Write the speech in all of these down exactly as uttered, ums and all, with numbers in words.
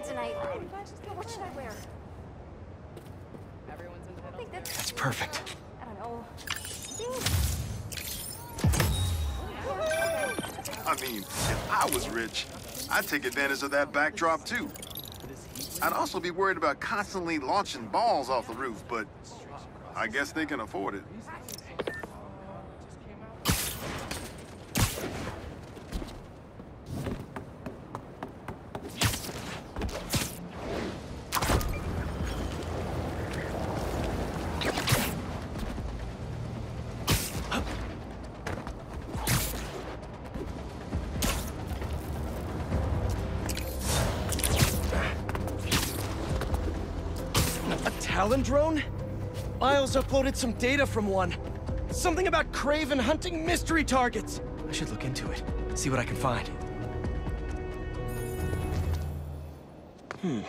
in tonight. What should I wear? Everyone's entitled. I think that's, that's perfect. I don't know. I mean, if I was rich, I'd take advantage of that backdrop too. I'd also be worried about constantly launching balls off the roof, but I guess they can afford it. Drone? Miles uploaded some data from one. Something about Craven hunting mystery targets. I should look into it, see what I can find. Hmm.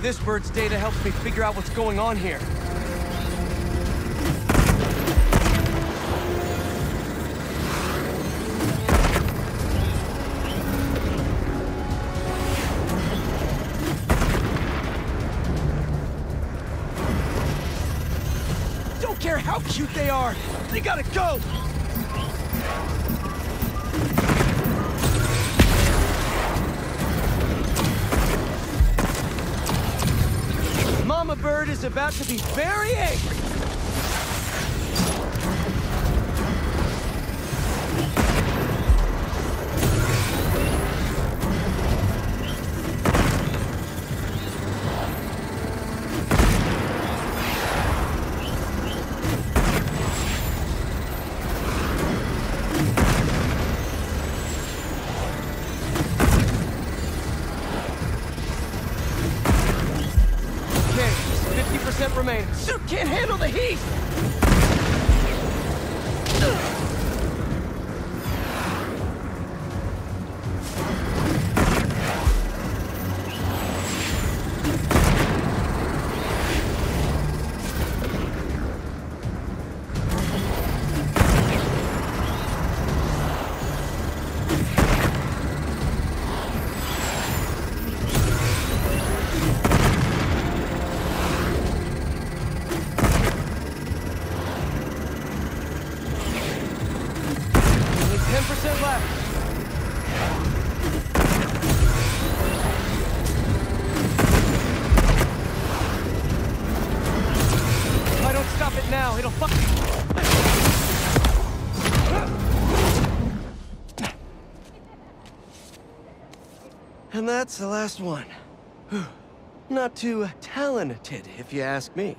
This bird's data helps me figure out what's going on here. Don't care how cute they are, they gotta go! Bird is about to be very angry. Can't handle the heat! And that's the last one. Not too talented, if you ask me.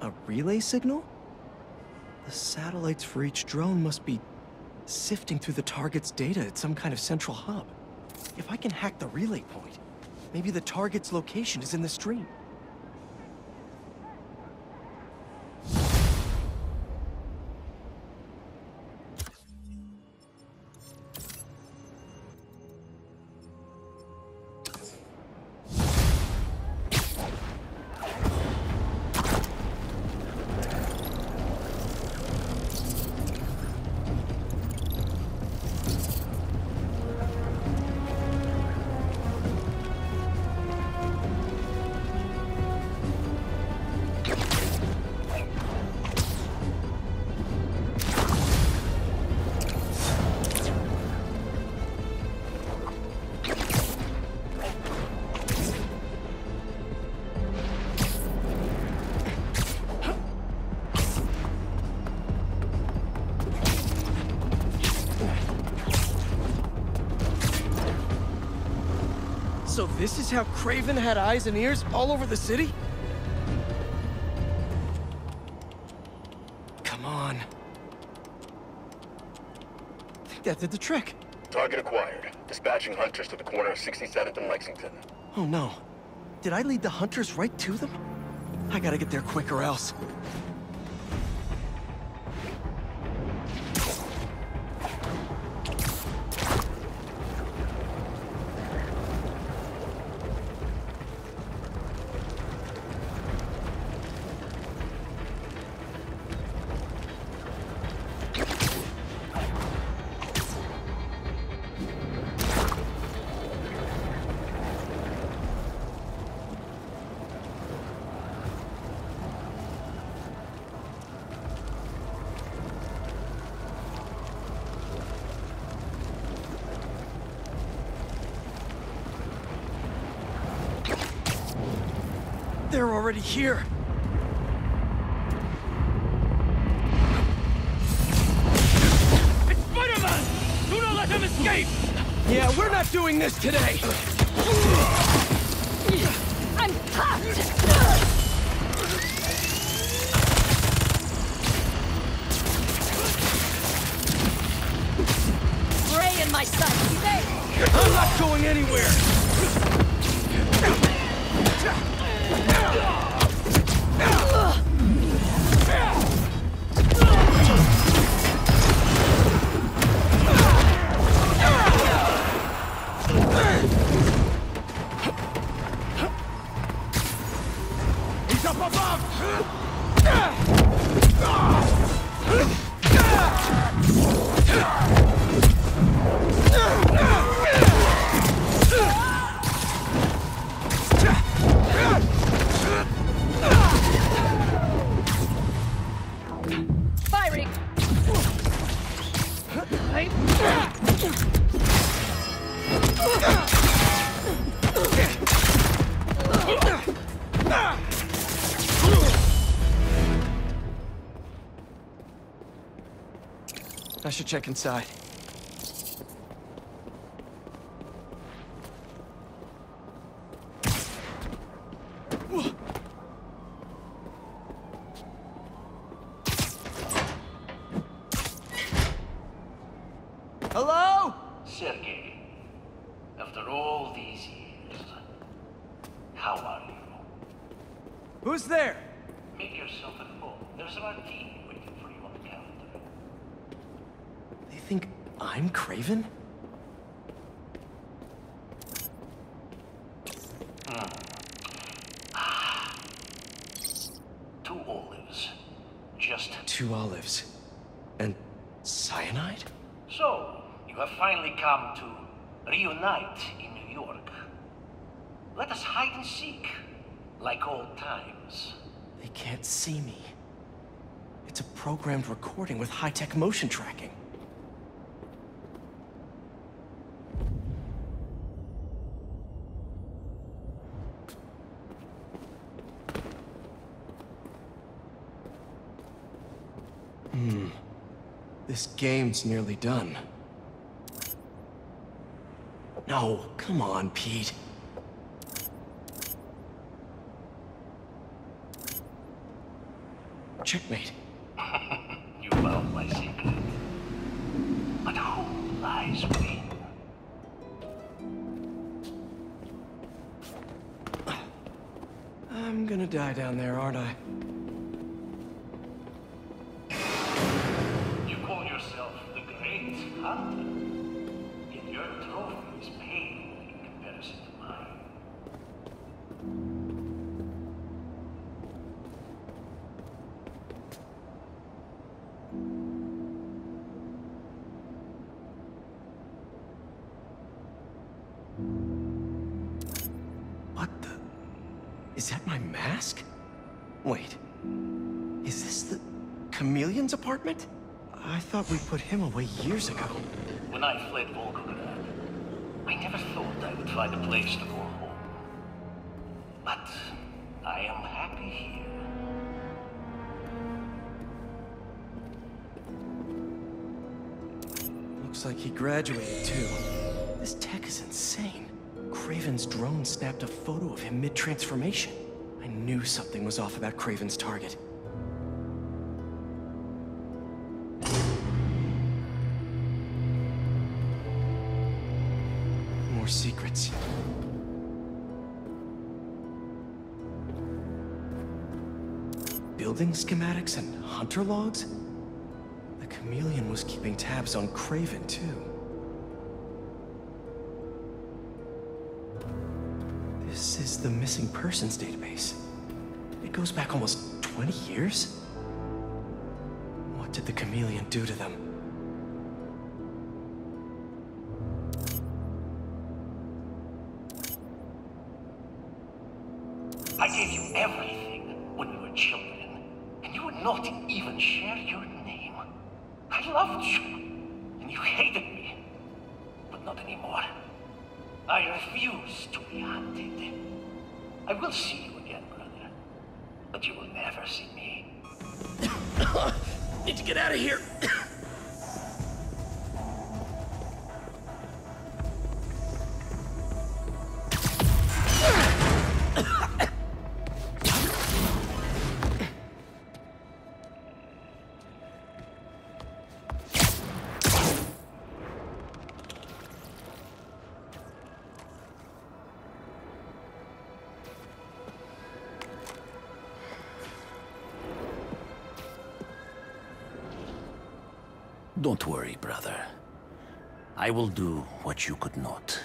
A relay signal? The satellites for each drone must be sifting through the target's data at some kind of central hub. If I can hack the relay point, maybe the target's location is in the stream. So this is how Craven had eyes and ears all over the city? Come on. I think that did the trick. Target acquired. Dispatching hunters to the corner of sixty-seventh and Lexington. Oh no. Did I lead the hunters right to them? I gotta get there quick or else. already here. It's Spider-Man! Do not let him escape! Yeah, we're not doing this today! I'm puffed! In my sight. I'm not going anywhere. He's up above. I should check inside. Programmed recording with high-tech motion tracking. Hmm. This game's nearly done. No, come on, Pete. Checkmate. You found my secret. But who lies within? I'm gonna die down there, aren't I? You call yourself the Great Hunter. Yet your trophy is pale in comparison to mine. Wait, is this the Chameleon's apartment? I thought we put him away years ago. When I fled Volgograd, I never thought I would find a place to call home. But I am happy here. Looks like he graduated too. This tech is insane. Craven's drone snapped a photo of him mid-transformation. I knew something was off about Craven's target. More secrets. Building schematics and hunter logs? The Chameleon was keeping tabs on Craven, too. This is the missing persons database. It goes back almost twenty years? What did the Chameleon do to them? I gave you everything when you were children, and you would not even share your name. I loved you, and you hated me, but not anymore. I refuse to be hunted. I will see you again, brother. but you will never see me. Need to get out of here. Don't worry, brother. I will do what you could not.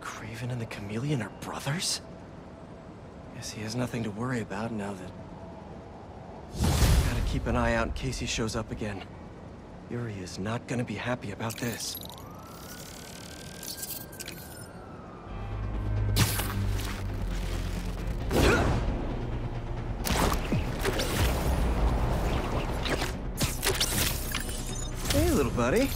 Craven and the Chameleon are brothers? Guess he has nothing to worry about now that... Gotta keep an eye out in case he shows up again. Yuri is not gonna be happy about this. Buddy.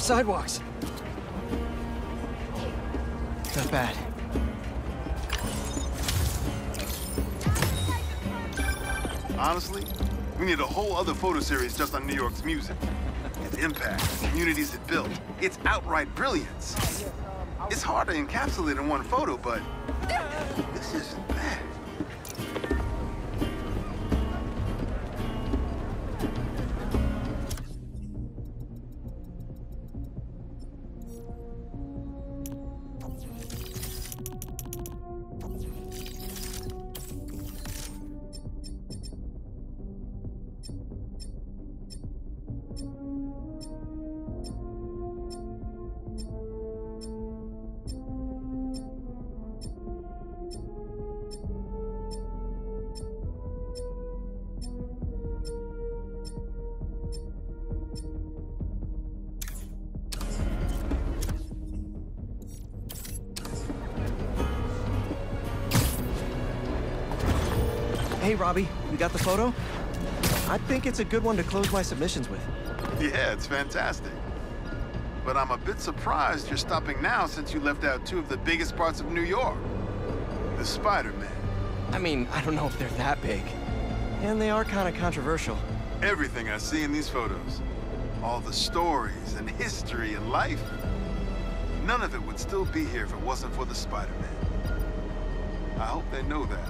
Sidewalks. Not bad. Honestly, we need a whole other photo series just on New York's music. Its impact, the communities it built, its outright brilliance. It's hard to encapsulate in one photo, but this isn't bad. Hey, Robbie, you got the photo? I think it's a good one to close my submissions with. Yeah, it's fantastic. But I'm a bit surprised you're stopping now since you left out two of the biggest parts of New York. The Spider-Man. I mean, I don't know if they're that big. And they are kind of controversial. Everything I see in these photos, all the stories and history and life, none of it would still be here if it wasn't for the Spider-Man. I hope they know that.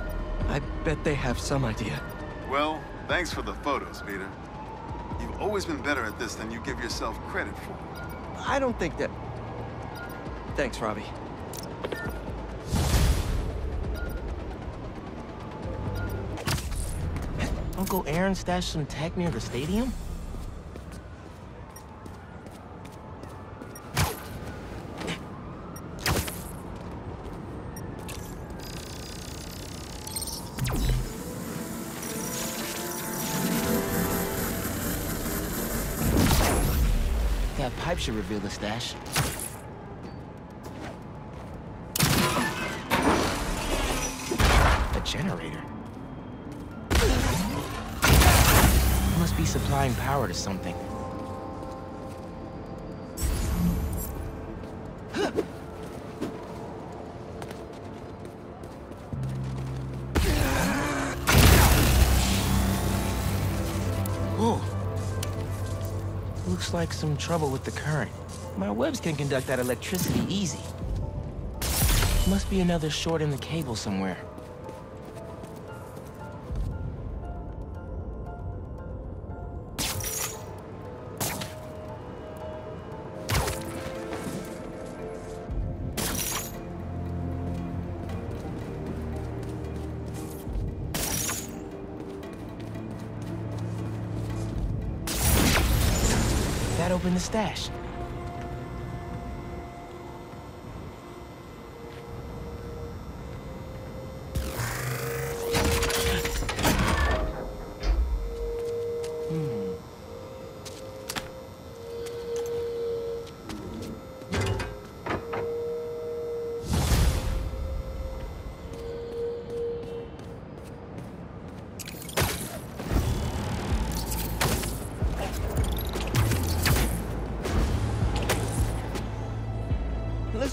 I bet they have some idea. Well, thanks for the photos, Peter. You've always been better at this than you give yourself credit for. I don't think that... Thanks, Robbie. Uncle Aaron stashed some tech near the stadium? Should reveal the stash. A generator. It must be supplying power to something. Looks like some trouble with the current. My webs can conduct that electricity easy. Must be another short in the cable somewhere. Dad opened the stash.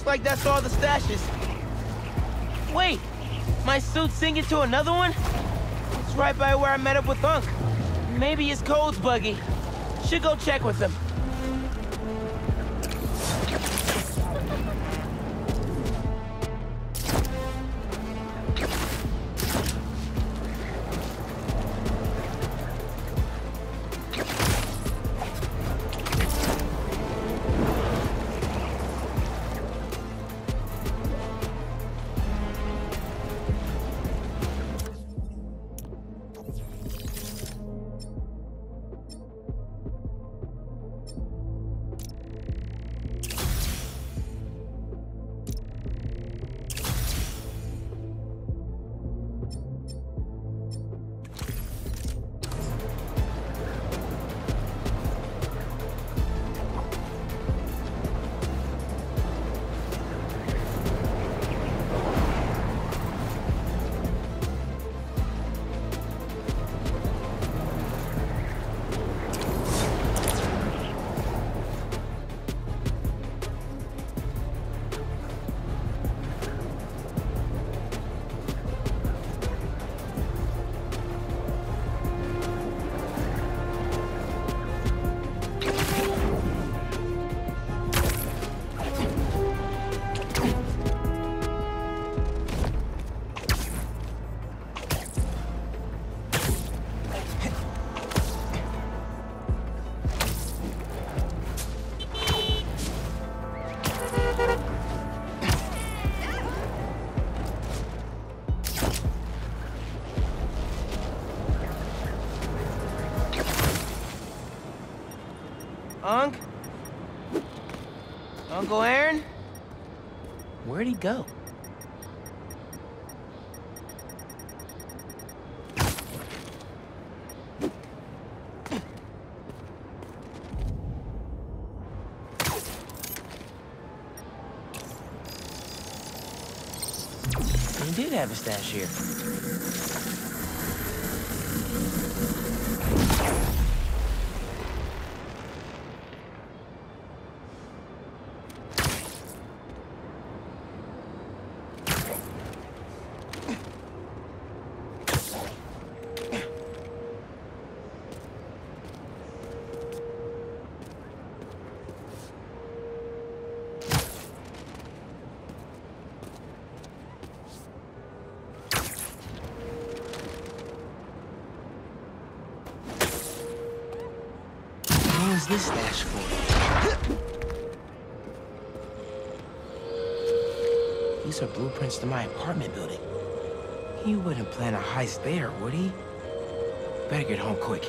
Like that's all the stashes. Wait, my suit's singing to another one? It's right by where I met up with Unc. Maybe it's Cold's buggy. Should go check with him. Uncle Aaron? Where'd he go? He did have a stash here. This stash for? These are blueprints to my apartment building. He wouldn't plan a heist there, would he? Better get home quick.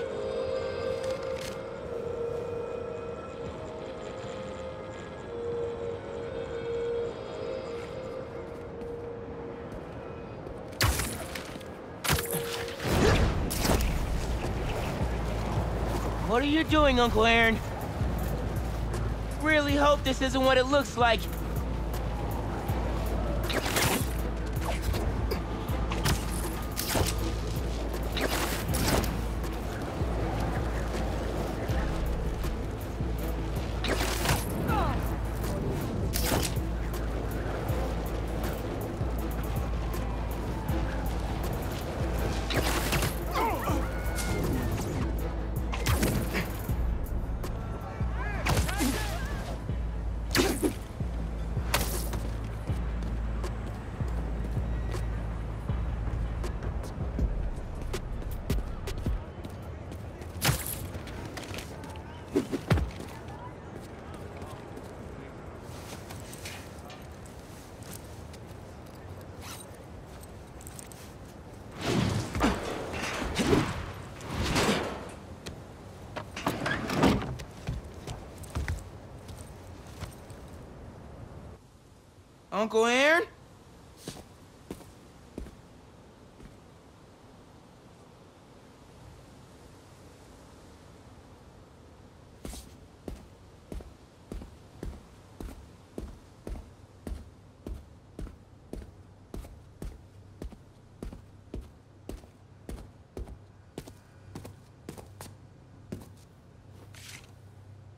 What are you doing, Uncle Aaron? Really hope this isn't what it looks like. Uncle Aaron?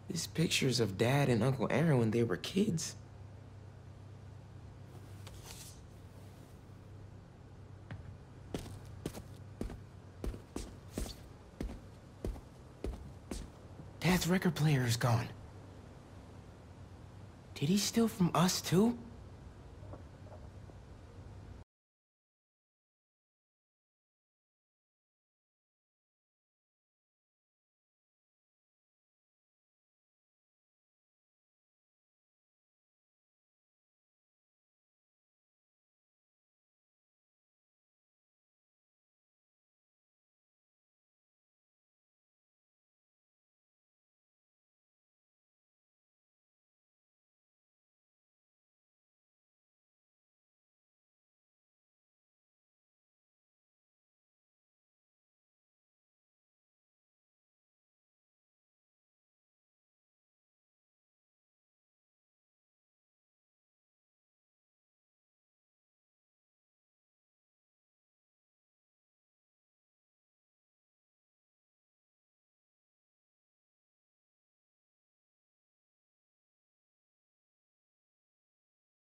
These pictures of Dad and Uncle Aaron when they were kids. Dad's record player is gone. Did he steal from us too?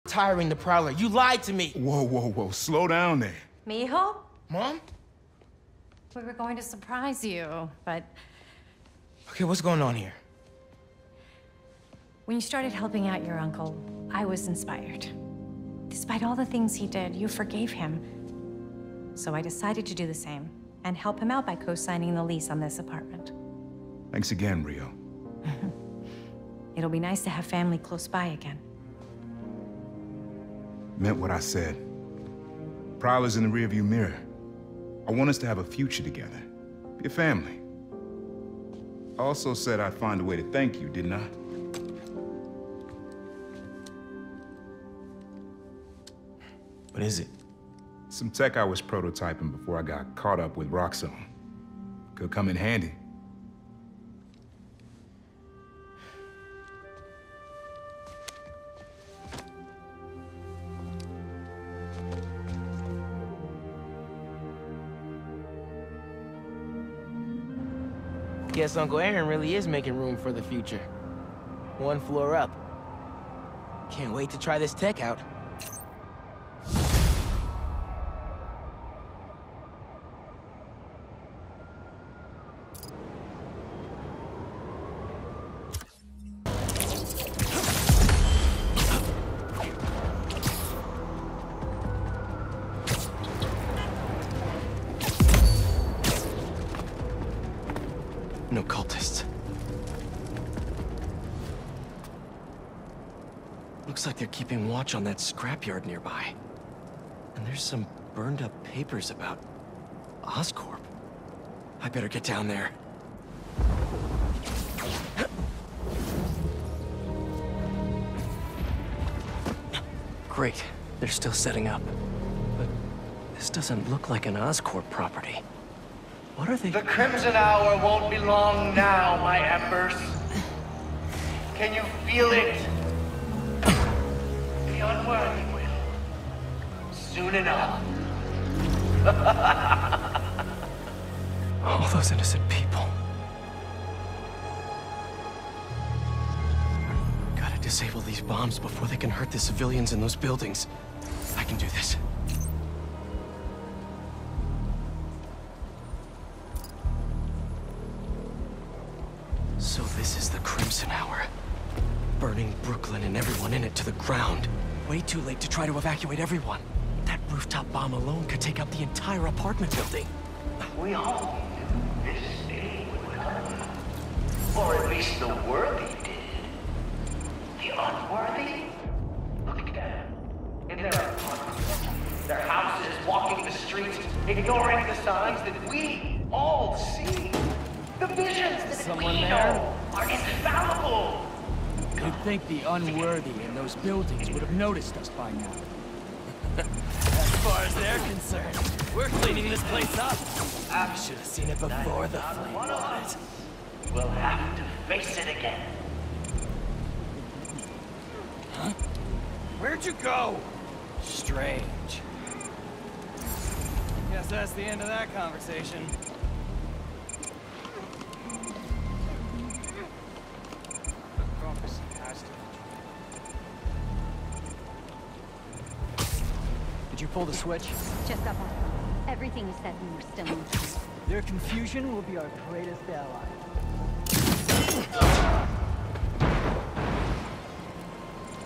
Tiring the Prowler. You lied to me. Whoa, whoa, whoa. Slow down there. Mijo? Mom? We were going to surprise you, but... Okay, what's going on here? When you started helping out your uncle, I was inspired. Despite all the things he did, you forgave him. So I decided to do the same and help him out by co-signing the lease on this apartment. Thanks again, Rio. It'll be nice to have family close by again. Meant what I said. Prowler's in the rearview mirror. I want us to have a future together. Be a family. I also said I'd find a way to thank you, didn't I? What is it? Some tech I was prototyping before I got caught up with Roxxon. Could come in handy. Guess Uncle Aaron really is making room for the future. One floor up. Can't wait to try this tech out. Watch on that scrapyard nearby. And there's some burned up papers about Oscorp. I better get down there. Great, they're still setting up. But this doesn't look like an Oscorp property. What are they? The Crimson Hour won't be long now, my embers. Can you feel it? Unworthy will. Soon enough. All those innocent people. Gotta disable these bombs before they can hurt the civilians in those buildings. I can do this. So this is the Crimson Hour. Burning Brooklyn and everyone in it to the ground. Way too late to try to evacuate everyone. That rooftop bomb alone could take out the entire apartment building. We all knew this day would come. Or at least the worthy did. The unworthy? Look at them. In their apartments, their houses, walking the streets, ignoring the signs that we all see. The visions that Someone we there? know are infallible. You'd think the unworthy in those buildings would have noticed us by now. As far as they're concerned, we're cleaning this place up. I should have seen it before the flame audit. We'll have to face it again. Huh? Where'd you go? Strange. Guess that's the end of that conversation. Did you pull the switch? Just up. Everything you said we were still in. Their confusion will be our greatest ally.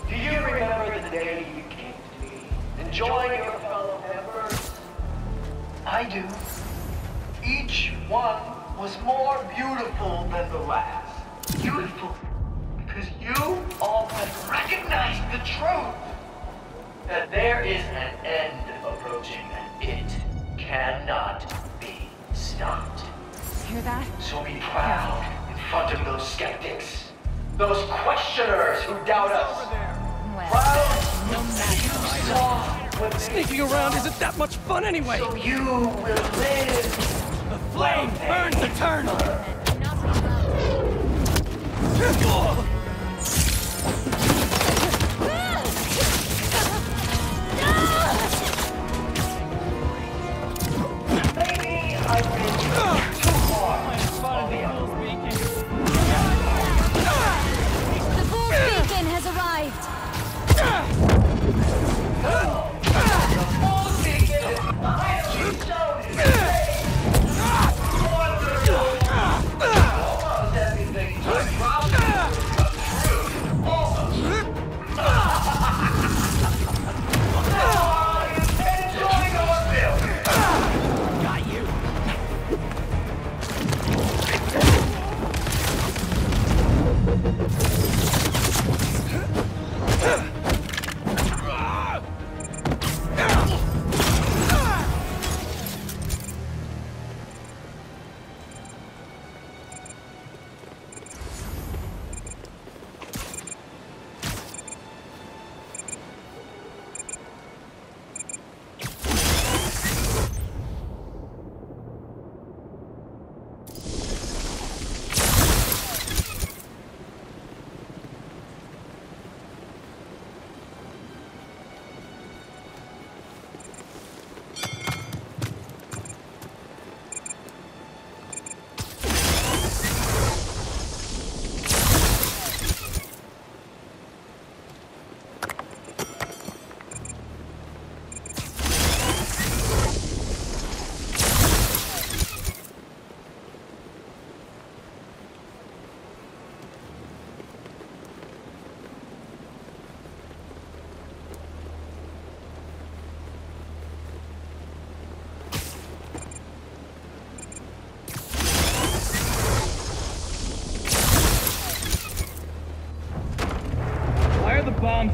Do you remember the day you came to me and joined your fellow members? I do. Each one was more beautiful than the last. Beautiful. Because you all have recognized the truth. That there is an end approaching and it cannot be stopped. Hear that? So be proud in front of those skeptics. Those questioners who doubt us. Well, proud no matter you saw what sneaking around isn't that much fun anyway. So you will live. The flame burns eternal. Oh.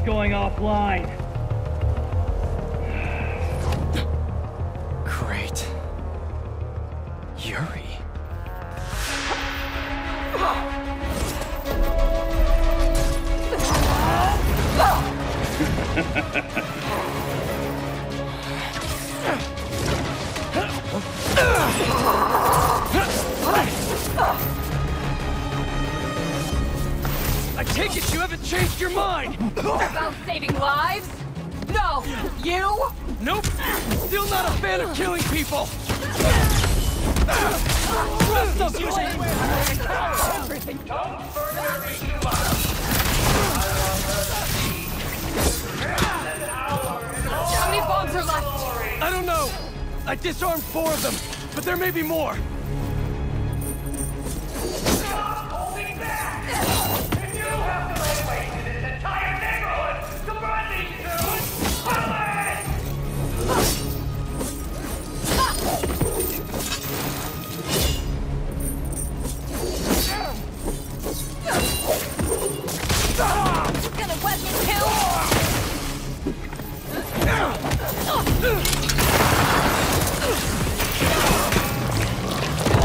Going offline. Great. Yuri. I take it you haven't changed your mind! About saving lives? No! You? Nope! Still not a fan of killing people! Trust us, you everything! Don't further me too much! How many bombs are left? I don't know! I disarmed four of them, but there may be more!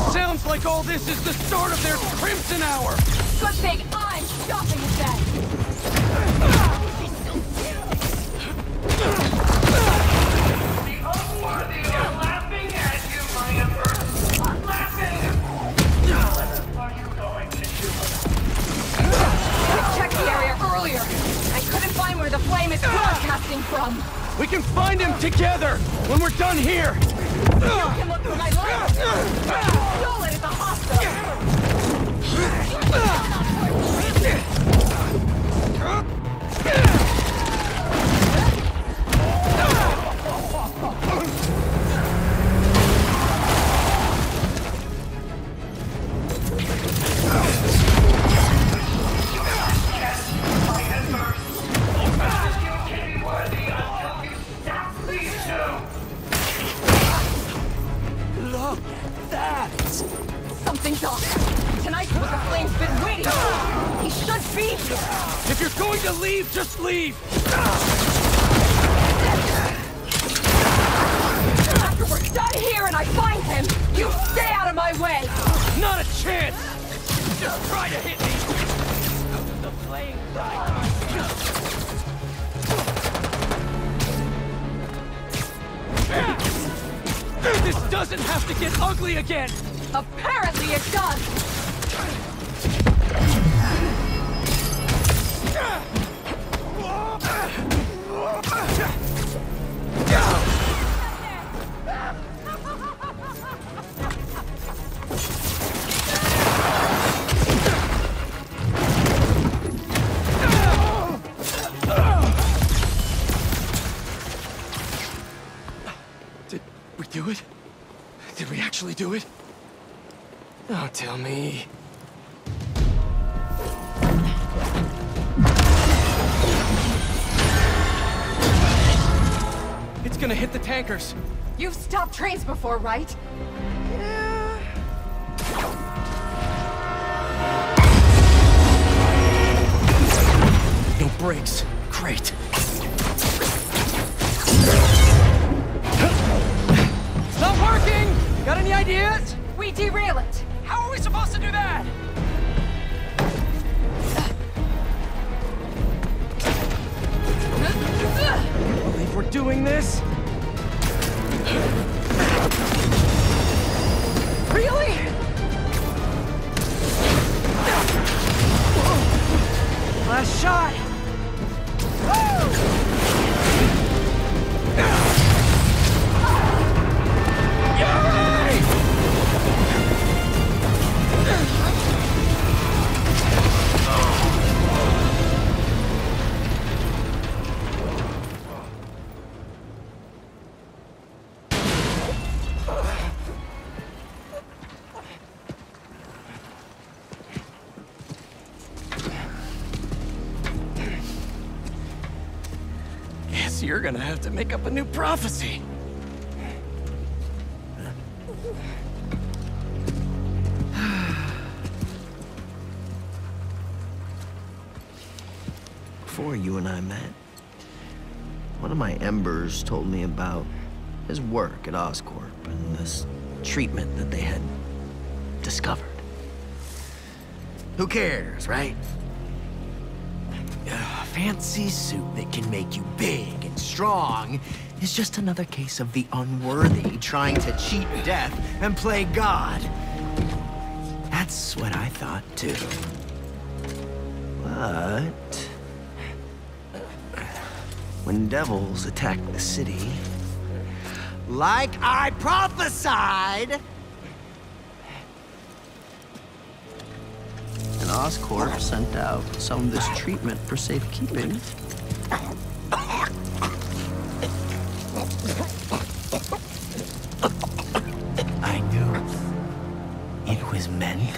Sounds like all this is the start of their Crimson Hour! Good thing I'm stopping that! Do it? Oh, tell me. It's gonna hit the tankers. You've stopped trains before, right? Yeah. No brakes. Great. It's not working! Got any ideas? We derail it. How are we supposed to do that? I believe we're doing this. Really? Last shot. Whoa! You're gonna have to make up a new prophecy. Before you and I met, one of my embers told me about his work at Oscorp and this treatment that they had discovered. Who cares, right? A fancy suit that can make you big and strong is just another case of the unworthy trying to cheat death and play God. That's what I thought too. But when devils attacked the city, like I prophesied, and Oscorp sent out some of this treatment for safekeeping. I knew it was meant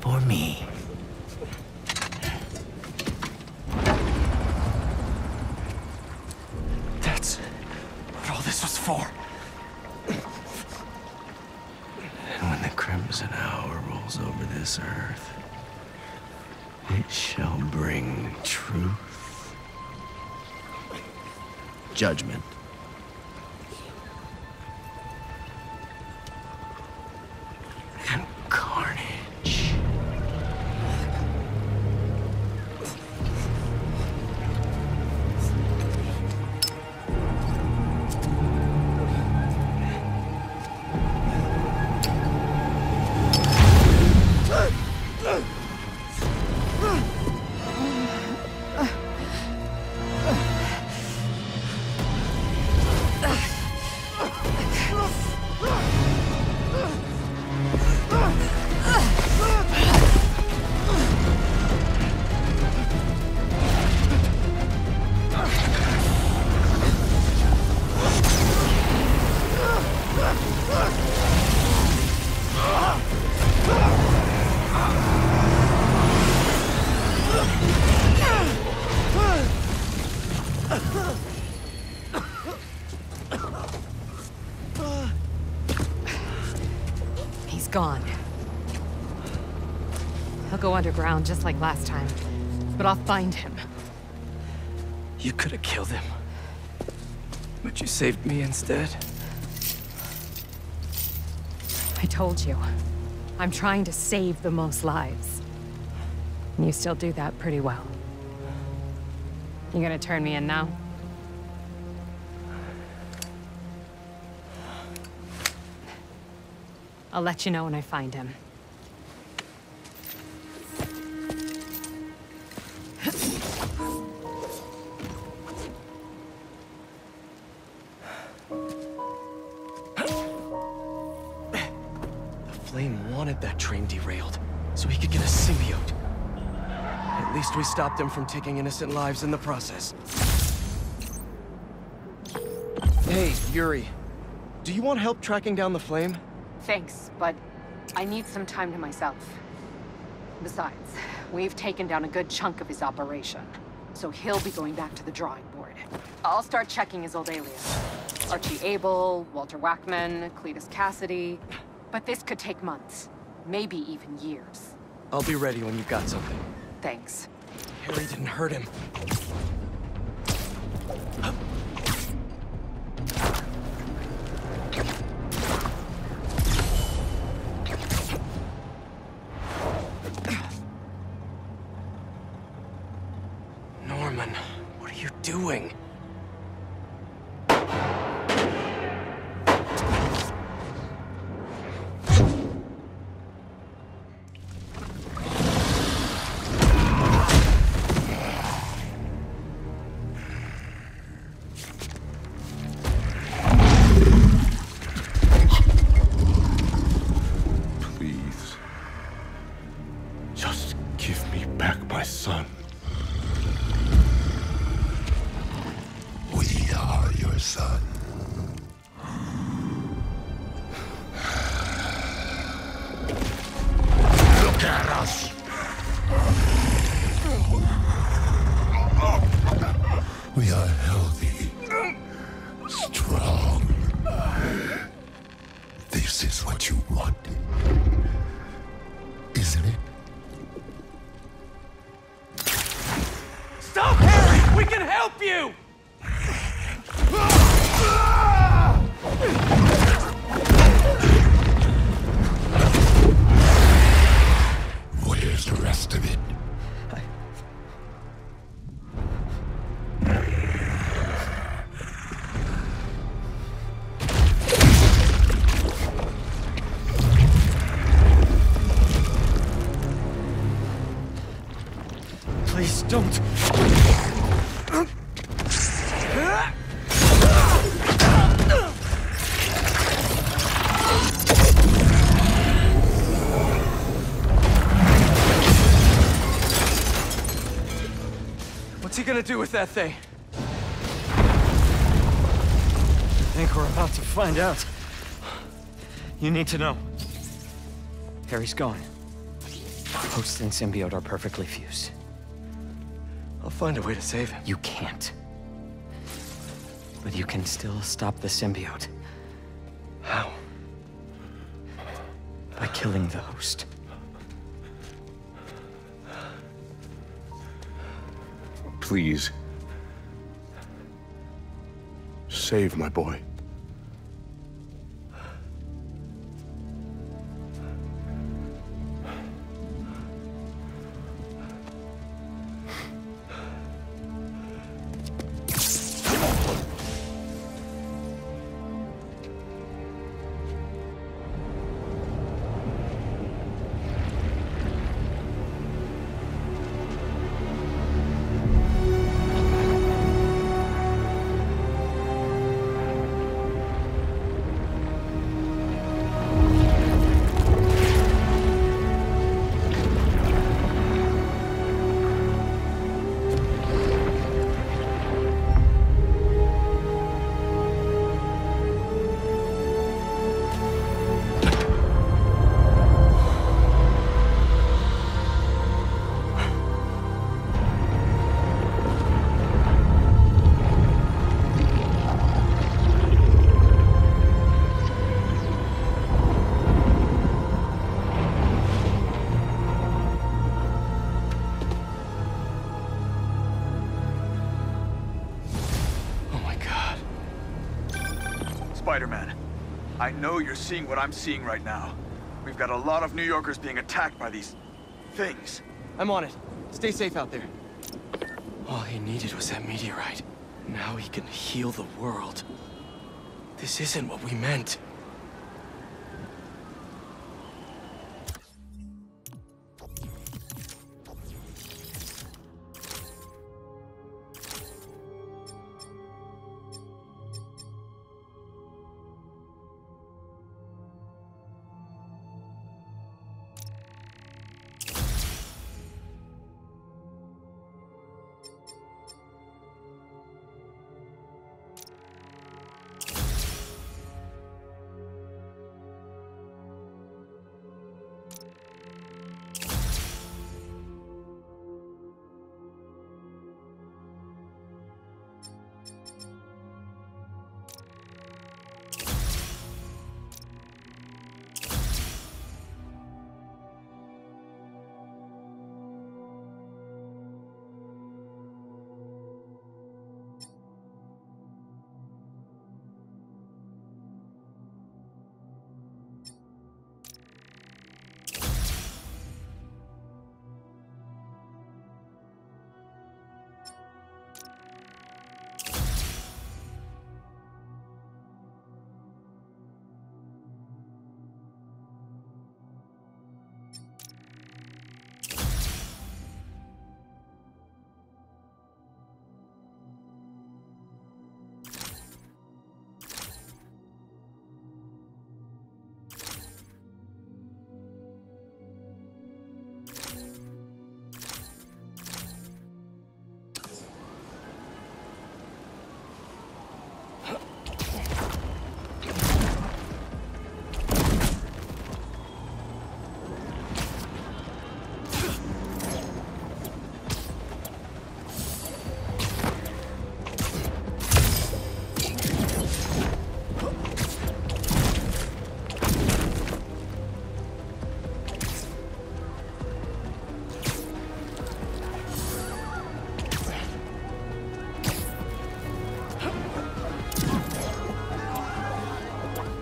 for me. That's what all this was for. And when the Crimson Hour rolls over this earth, it shall bring truth, judgment. Carnage. He's gone. He'll go underground just like last time, but I'll find him. You could have killed him, but you saved me instead. I told you, I'm trying to save the most lives. And you still do that pretty well. You gonna turn me in now? I'll let you know when I find him. The Flame wanted that train derailed, so he could get a symbiote. At least we stopped him from taking innocent lives in the process. Hey, Yuri. Do you want help tracking down the Flame? Thanks, but I need some time to myself. Besides, we've taken down a good chunk of his operation, so he'll be going back to the drawing board. I'll start checking his old alias. Archie Abel, Walter Wackman, Cletus Cassidy. But this could take months, maybe even years. I'll be ready when you've got something. Thanks. Harry didn't hurt him. Don't! What's he gonna do with that thing? I think we're about to find out. You need to know. Harry's gone. Host and symbiote are perfectly fused. I'll find a way to save him. You can't. But you can still stop the symbiote. How? By killing the host. Please. Save my boy. Spider-Man. I know you're seeing what I'm seeing right now. We've got a lot of New Yorkers being attacked by these things. I'm on it. Stay safe out there. All he needed was that meteorite. Now he can heal the world. This isn't what we meant.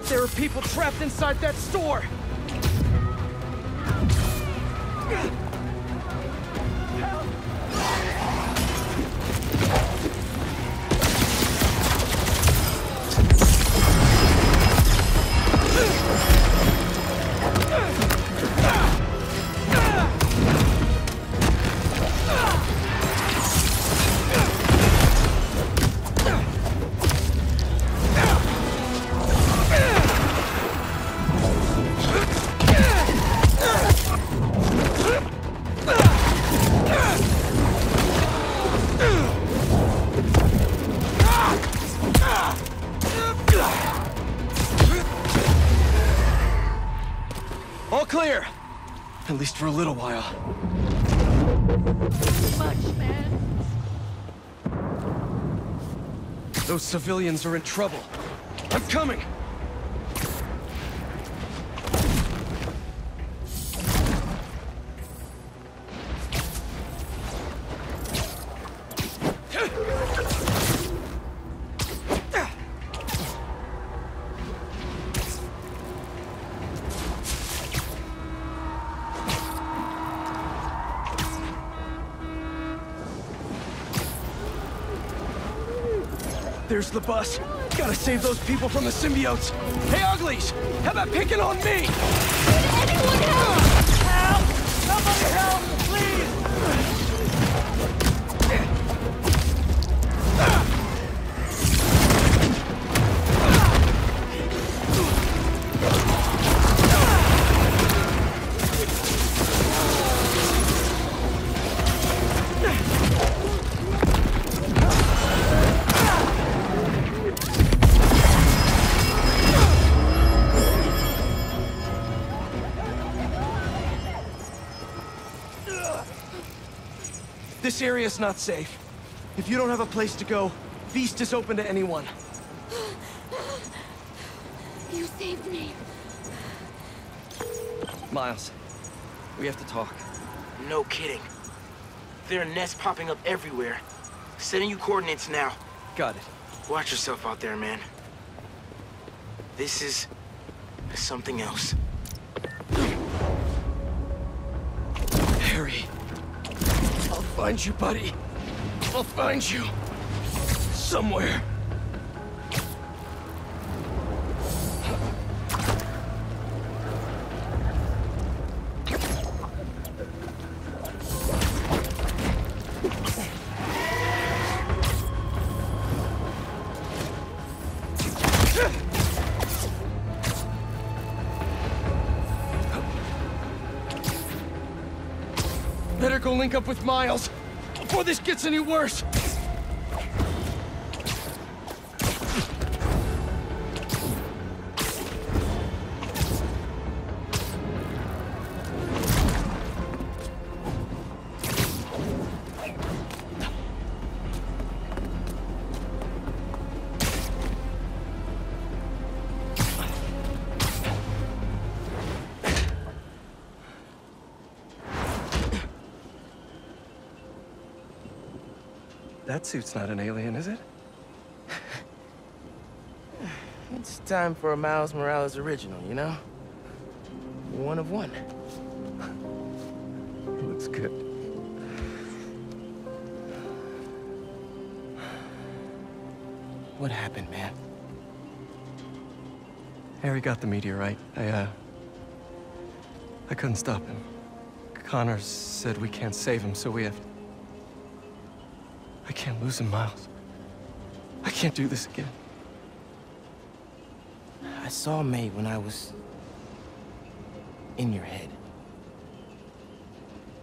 There are people trapped inside that store! At least for a little while. Too much, man. Those civilians are in trouble. I'm coming! There's the bus. Gotta save those people from the symbiotes. Hey, uglies! How about picking on me? Can anyone help? Help! Somebody help, please. This area's not safe. If you don't have a place to go, Beast is open to anyone. You saved me. Miles, we have to talk. No kidding. There are nests popping up everywhere. Sending you coordinates now. Got it. Watch yourself out there, man. This is something else. Harry, I'll find you, buddy. I'll find you. Somewhere. Link up with Miles before this gets any worse. That suit's not an alien, is it? It's time for a Miles Morales original, you know? One of one. Looks good. What happened, man? Harry got the meteorite. I, uh... I couldn't stop him. Connors said we can't save him, so we have to... I can't lose him, Miles. I can't do this again. I saw May when I was in your head.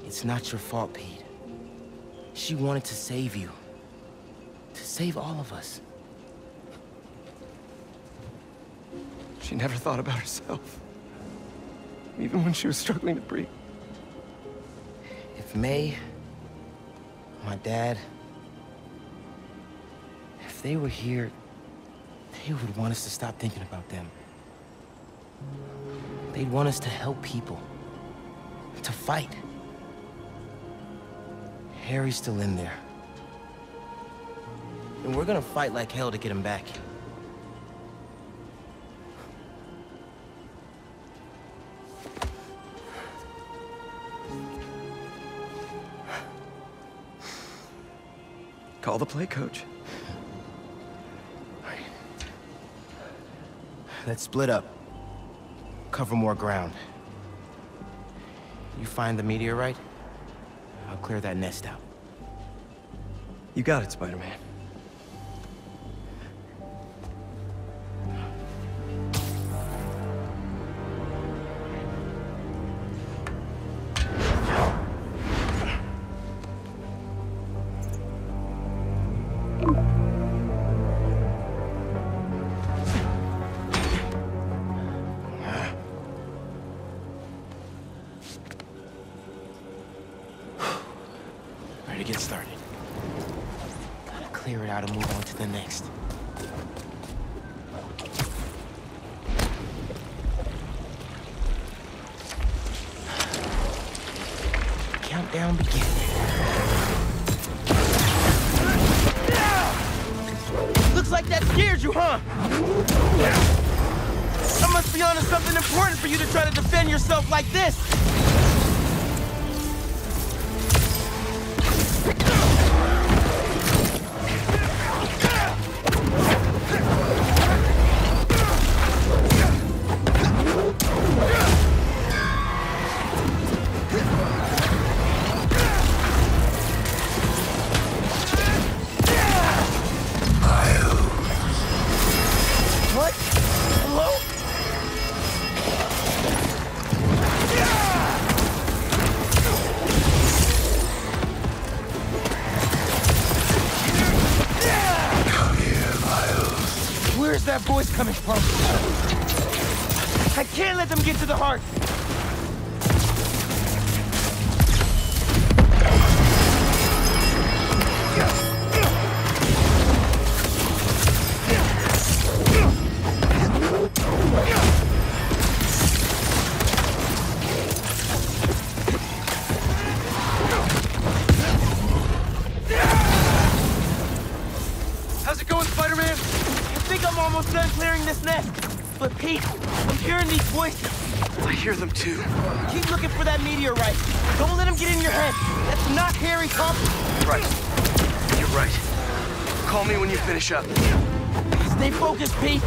It's not your fault, Pete. She wanted to save you. To save all of us. She never thought about herself. Even when she was struggling to breathe. If May, my dad, if they were here, they would want us to stop thinking about them. They'd want us to help people, to fight. Harry's still in there. And we're gonna fight like hell to get him back. Call the play, coach. Let's split up. Cover more ground. You find the meteorite, I'll clear that nest out. You got it, Spider-Man. How's it going, Spider-Man? I think I'm almost done clearing this nest. But Pete, I'm hearing these voices. I hear them too. Keep looking for that meteorite. Don't let him get in your head. That's not Harry Thompson. Right. You're right. Call me when you finish up. Stay focused, Pete.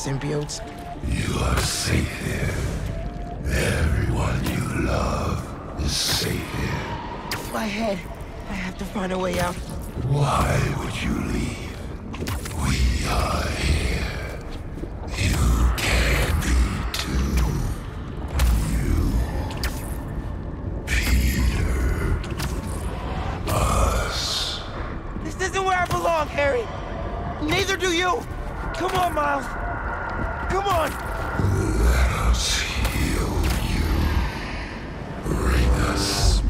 Symbiotes. You are safe here. Everyone you love is safe here. My head. I have to find a way out. Why would you leave? We are here. You can be too. You, Peter, us. This isn't where I belong, Harry. Neither do you. Come on, Miles. Come on! Let us heal you. Bring us,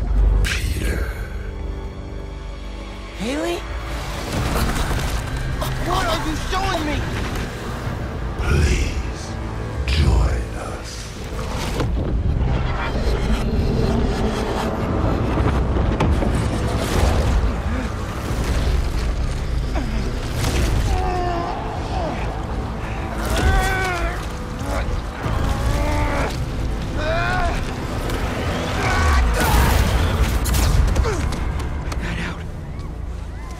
Peter. Haley? What are you showing me? Please, join us.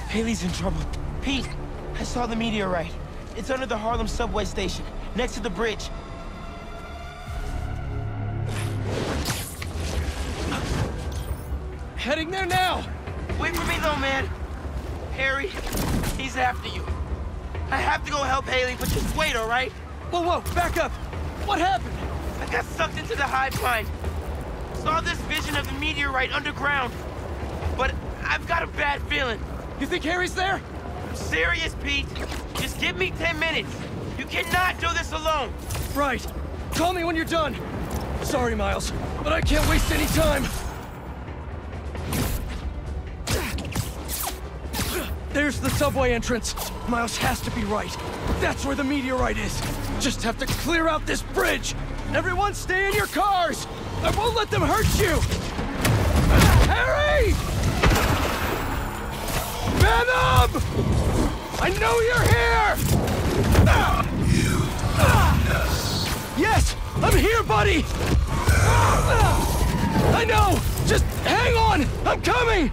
Haley's in trouble. Pete, I saw the meteorite. It's under the Harlem subway station, next to the bridge. Heading there now! Wait for me though, man. Harry, he's after you. I have to go help Haley, but just wait, all right? Whoa, whoa, back up! What happened? I got sucked into the high pine. Saw this vision of the meteorite underground. But I've got a bad feeling. You think Harry's there? I'm serious, Pete. Just give me ten minutes. You cannot do this alone. Right. Call me when you're done. Sorry, Miles, but I can't waste any time. There's the subway entrance. Miles has to be right. That's where the meteorite is. Just have to clear out this bridge. Everyone stay in your cars. I won't let them hurt you. Harry! Venom! I know you're here! You found us. Yes! I'm here, buddy! I know! Just hang on! I'm coming!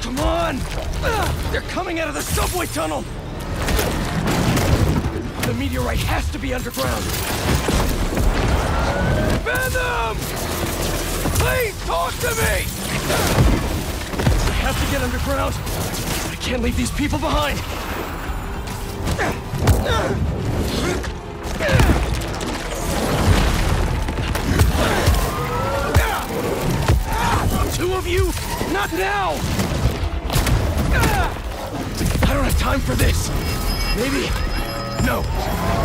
Come on! They're coming out of the subway tunnel! The meteorite has to be underground. Venom! Please talk to me! I have to get underground. I can't leave these people behind. Two of you? Not now! I don't have time for this. Maybe... No!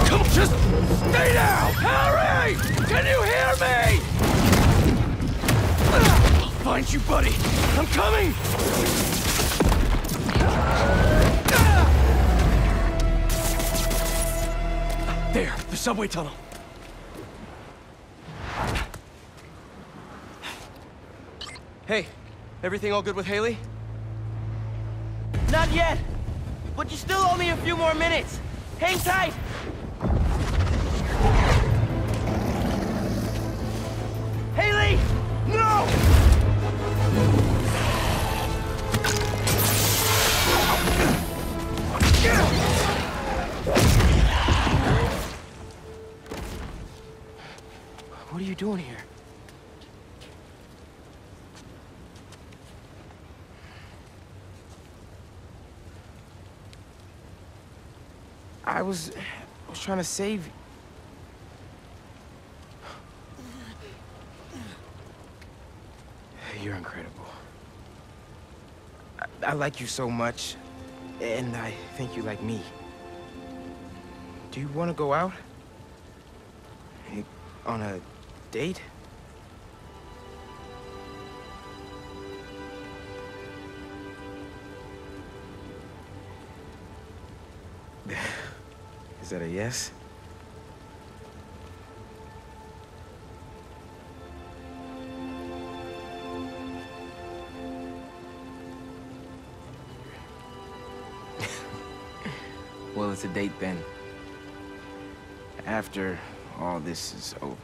Come, just stay down! Harry! Can you hear me? I'll find you, buddy! I'm coming! There, the subway tunnel. Hey, everything all good with Haley? Not yet! But you still owe me a few more minutes! Hang tight! Haley! No! What are you doing here? I was... I was trying to save you. You're incredible. I, I like you so much, and I think you like me. Do you want to go out? On a date? Is that a yes? Well, it's a date then. After all this is over.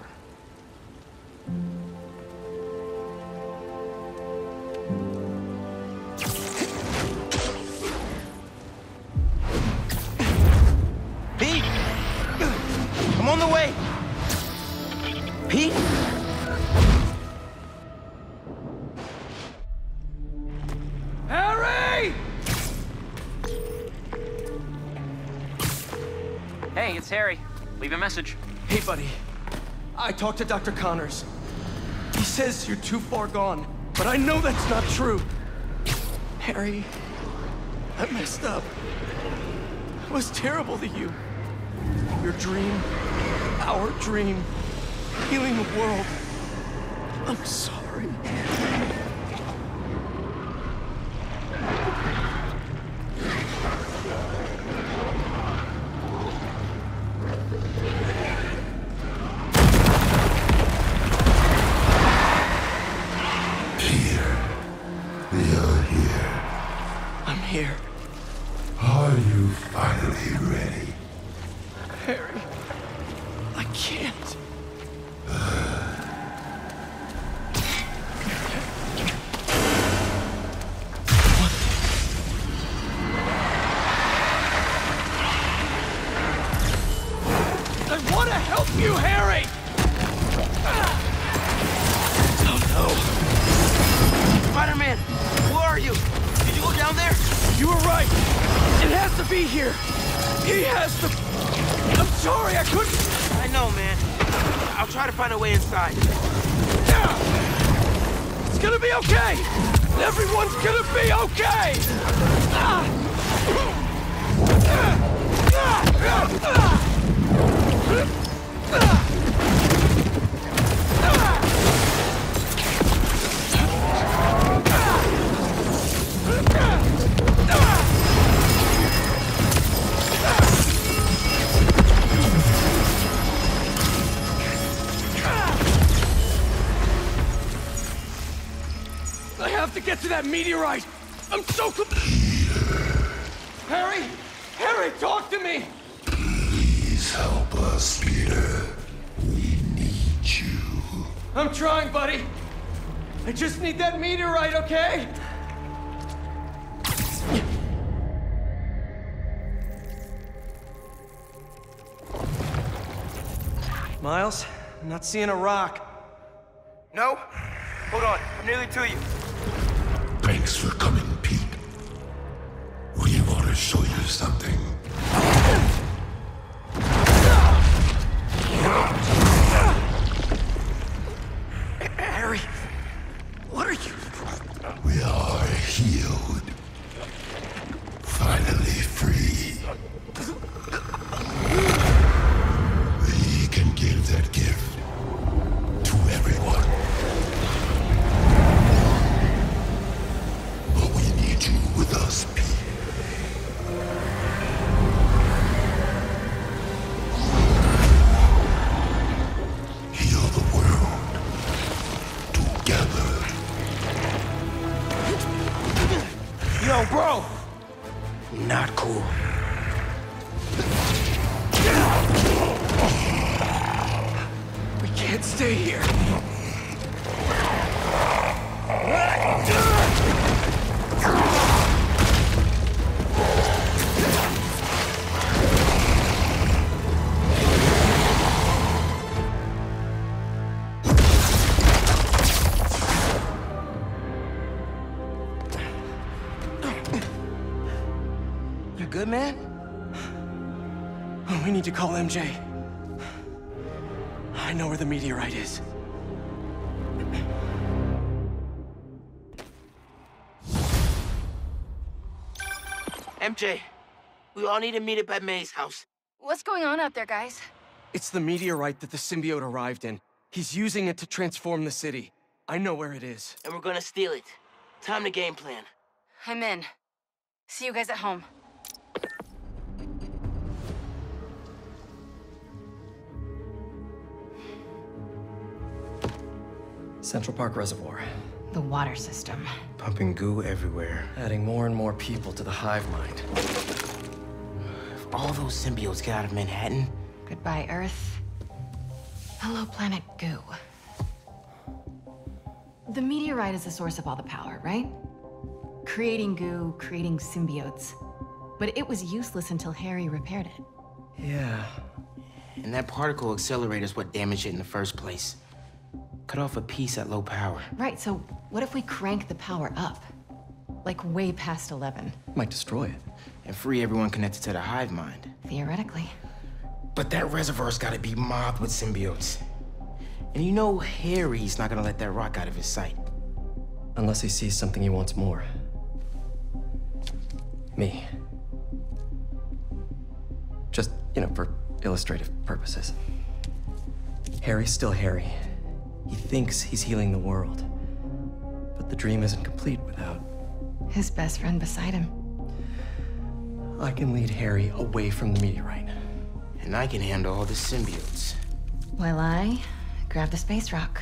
Hey, buddy. I talked to Doctor Connors. He says you're too far gone, but I know that's not true. Harry, I messed up. I was terrible to you. Your dream, our dream, healing the world. I'm sorry. That meteorite! I'm so com- Harry! Harry, talk to me! Please help us, Peter. We need you. I'm trying, buddy. I just need that meteorite, okay? Miles, I'm not seeing a rock. No? Hold on, I'm nearly to you. Thanks for coming, Pete. We want to show you something. Harry, what are you? We are healed. Finally free. We can give that gift to everyone. But we need you with us, Pete. Yo, bro! Not cool. We can't stay here. Good man? Oh, we need to call M J. I know where the meteorite is. M J, we all need to meet up at May's house. What's going on out there, guys? It's the meteorite that the symbiote arrived in. He's using it to transform the city. I know where it is. And we're gonna steal it. Time to game plan. I'm in. See you guys at home. Central Park Reservoir. The water system. Pumping goo everywhere. Adding more and more people to the hive mind. If all those symbiotes get out of Manhattan... Goodbye, Earth. Hello, planet goo. The meteorite is the source of all the power, right? Creating goo, creating symbiotes. But it was useless until Harry repaired it. Yeah. And that particle accelerator is what damaged it in the first place. Cut off a piece at low power. Right, so what if we crank the power up? Like way past eleven. Might destroy it. And free everyone connected to the hive mind. Theoretically. But that reservoir's gotta be mobbed with symbiotes. And you know Harry's not gonna let that rock out of his sight. Unless he sees something he wants more. Me. Just, you know, for illustrative purposes. Harry's still Harry. He thinks he's healing the world, but the dream isn't complete without... his best friend beside him. I can lead Harry away from the meteorite. And I can handle all the symbiotes. While I grab the space rock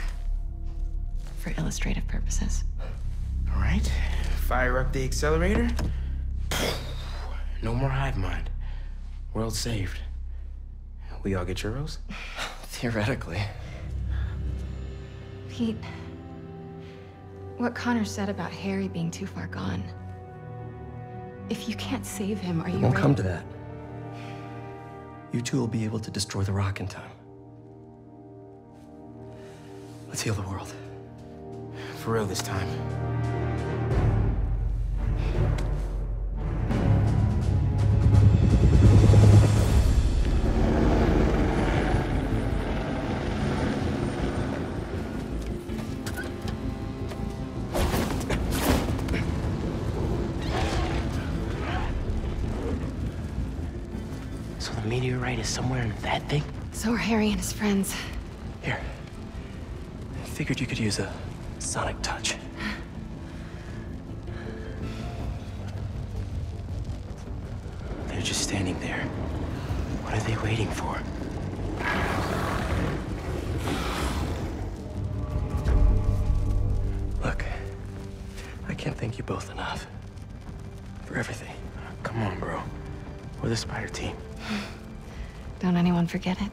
for illustrative purposes. All right, fire up the accelerator. No more hive mind. World saved. We all get churros? Theoretically. Pete, what Connors said about Harry being too far gone. If you can't save him, are you ready? It won't come to that. You two will be able to destroy the rock in time. Let's heal the world. For real this time. Is somewhere in that thing? So are Harry and his friends. Here. I figured you could use a sonic touch. They're just standing there. What are they waiting for? Look, I can't thank you both enough. For everything. Come on, bro. We're the Spider Team. Don't anyone forget it.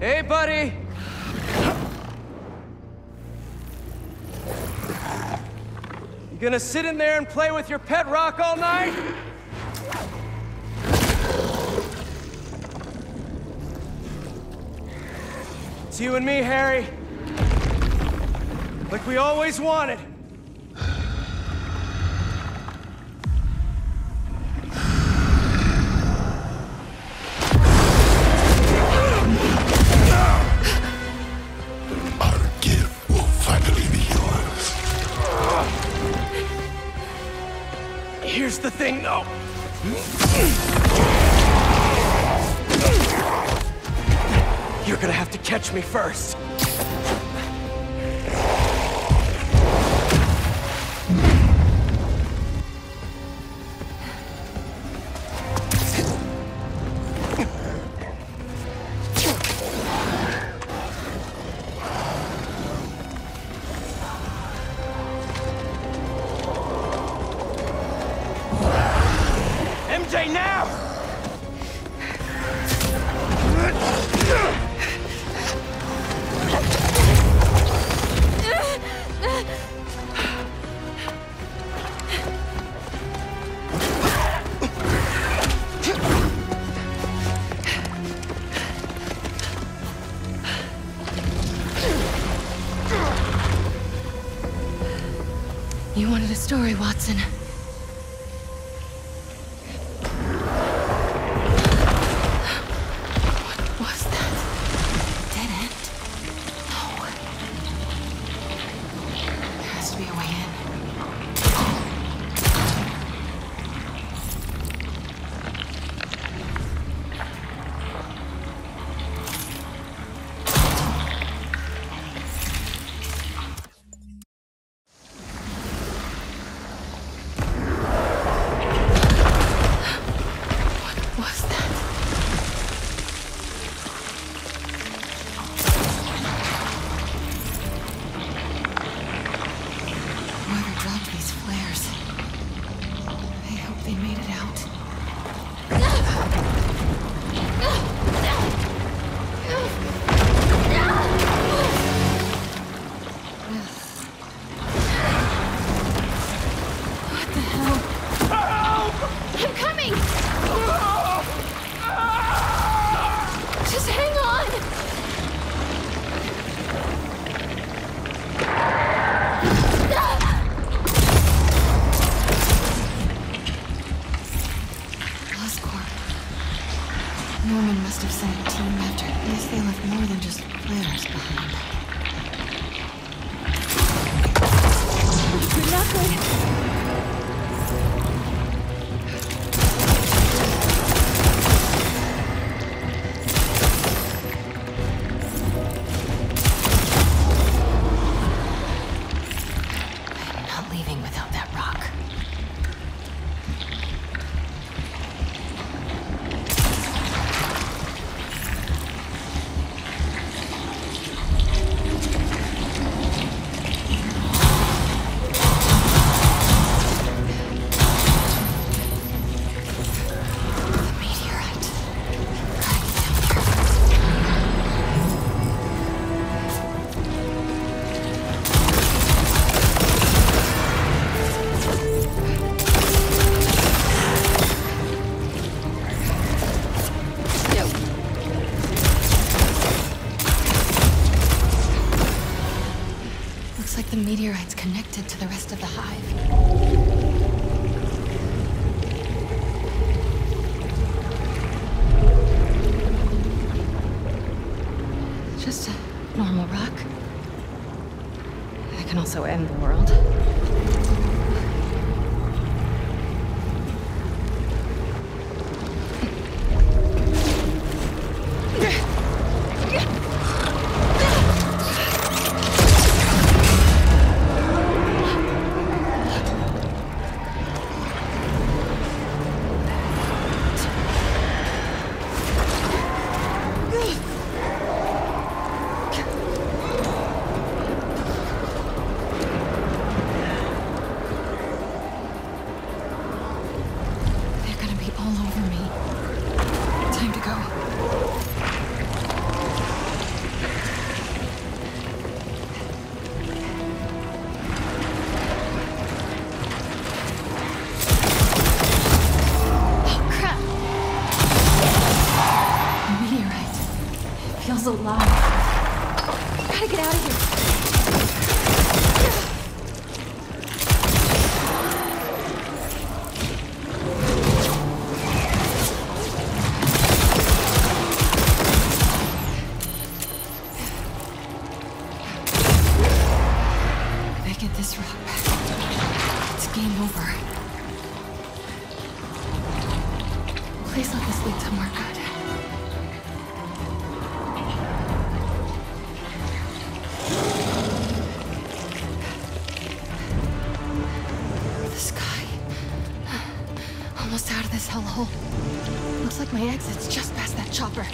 Hey, buddy! You gonna sit in there and play with your pet rock all night? It's you and me, Harry. Like we always wanted. The thing, though. You're gonna have to catch me first. Story, Watson. What was that? Dead end? No. There has to be a way in. Meteorite's connected to the rest of the hive. Just a normal rock. That can also end the world. get out of here. If I get this rock back, it's game over. Please let this lead somewhere good. Hellhole. Looks like my exit's just past that chopper.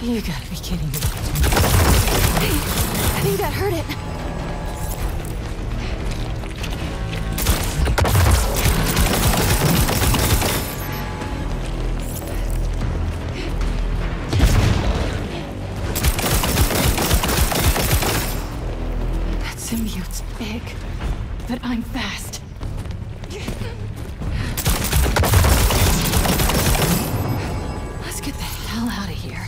You gotta be kidding me. Hey, I think that hurt it. That symbiote's big, but I'm fast. Let's get the hell out of here.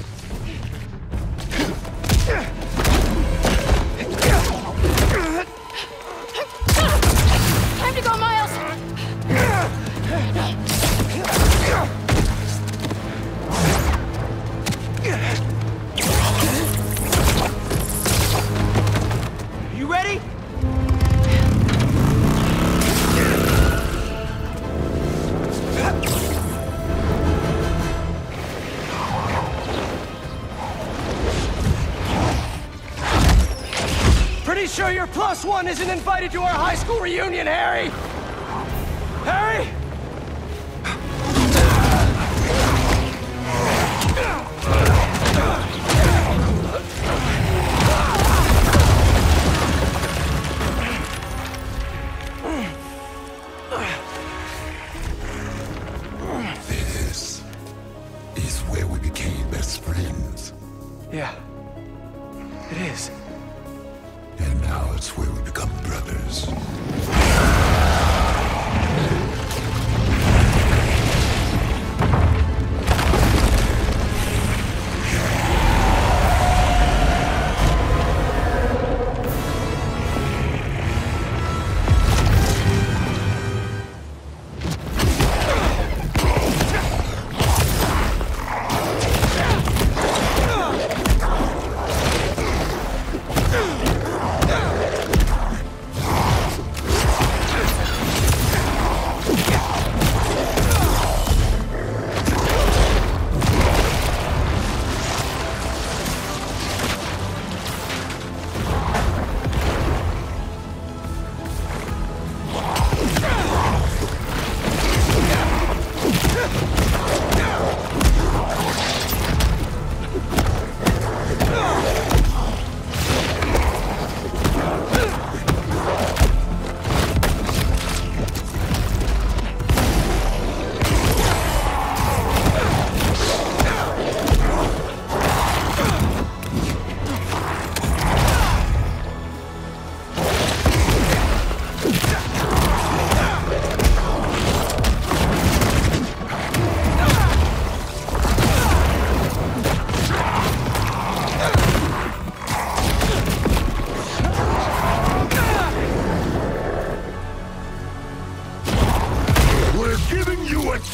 Sure your plus one isn't invited to our high school reunion, Harry! Harry! This is where we became best friends. Yeah, it is. And now it's where we become brothers.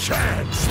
Chance!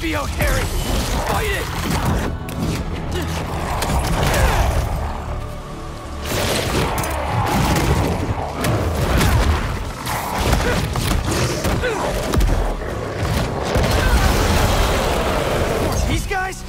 symbiote, Harry! Fight it! Or these guys?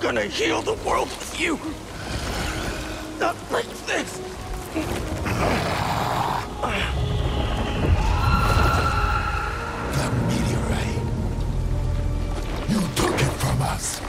Gonna heal the world with you. Not like this. That meteorite. You took it from us.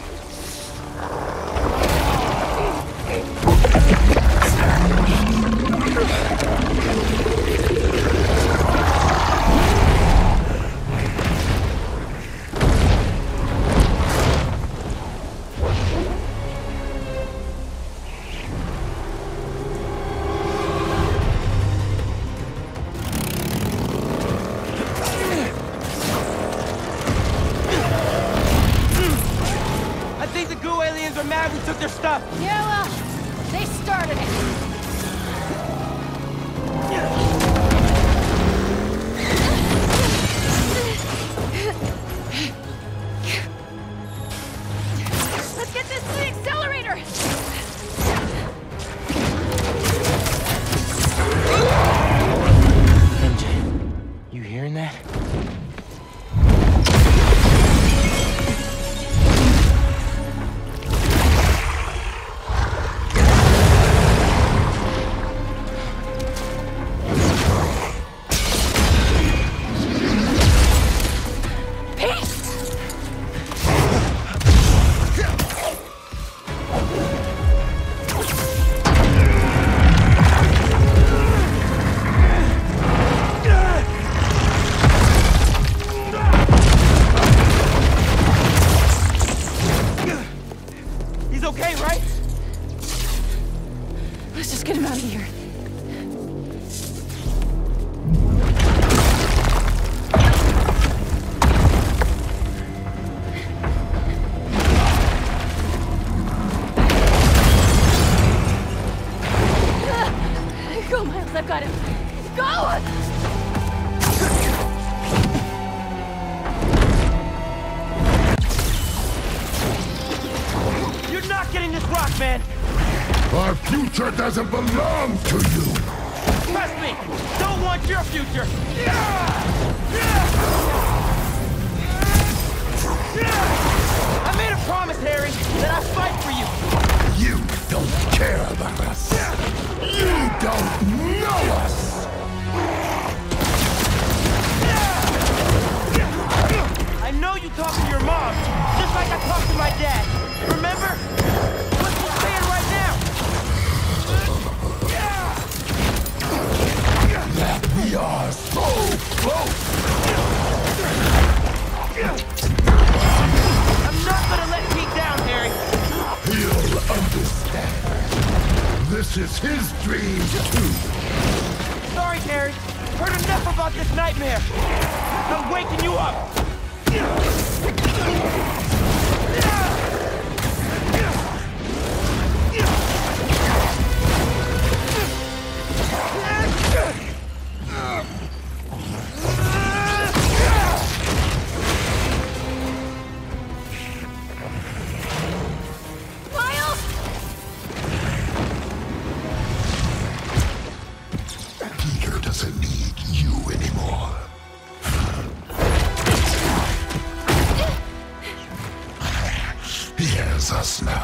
Doesn't belong to you. Trust me. Don't want your future. I made a promise, Harry, that I'll fight for you. You don't care about us. You don't know us. I know you talk to your mom, just like I talked to my dad. Remember? We are so close! I'm not gonna let Pete down, Harry! He'll understand. This is his dream, too. Sorry, Harry. Heard enough about this nightmare. I'm waking you up. go.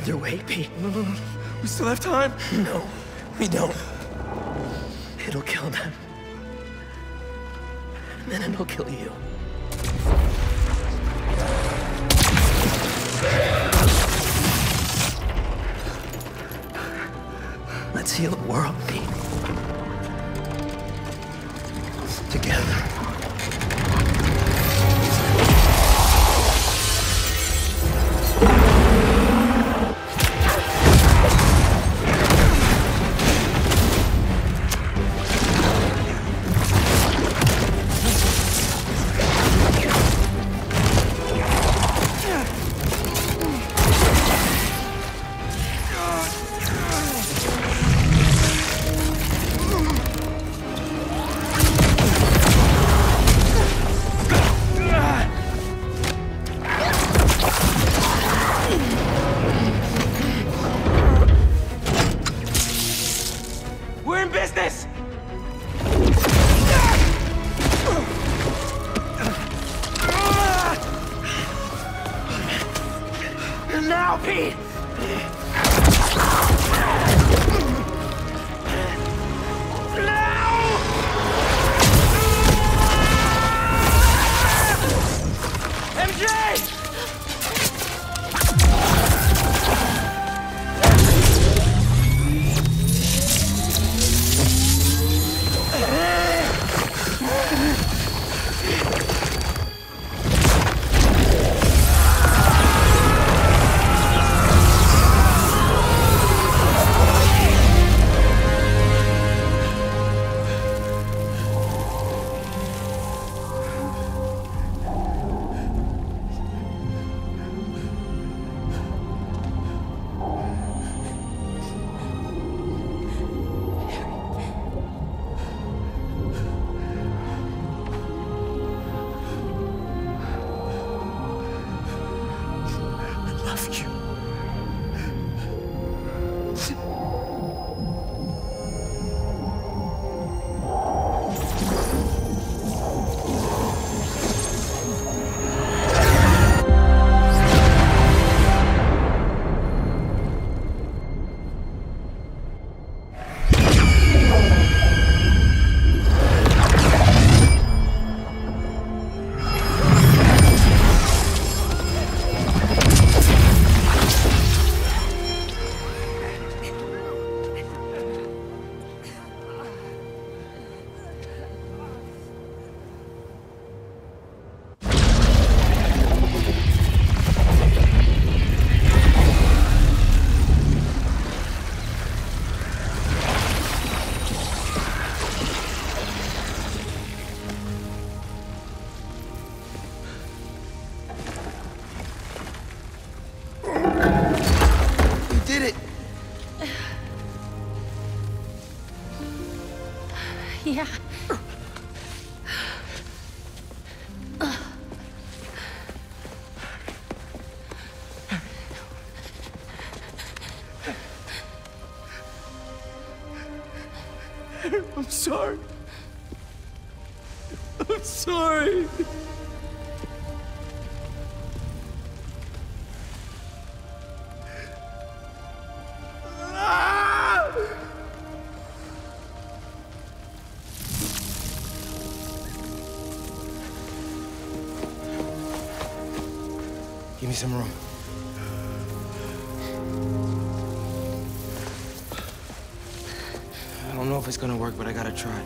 either way, Pete. No, no, no. We still have time. No, we don't. It'll kill them. And then it'll kill you. Let's heal the world, Pete. Together. Give me some room. I don't know if it's gonna work, but I gotta try.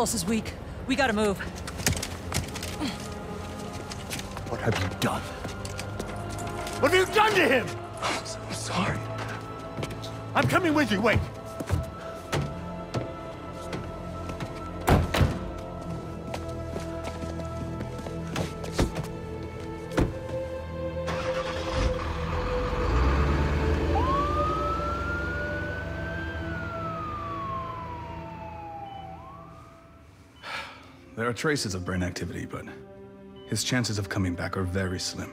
pulse is weak. We gotta move. What have you done? What have you done to him? I'm so sorry. I'm coming with you, wait. There are traces of brain activity, but his chances of coming back are very slim.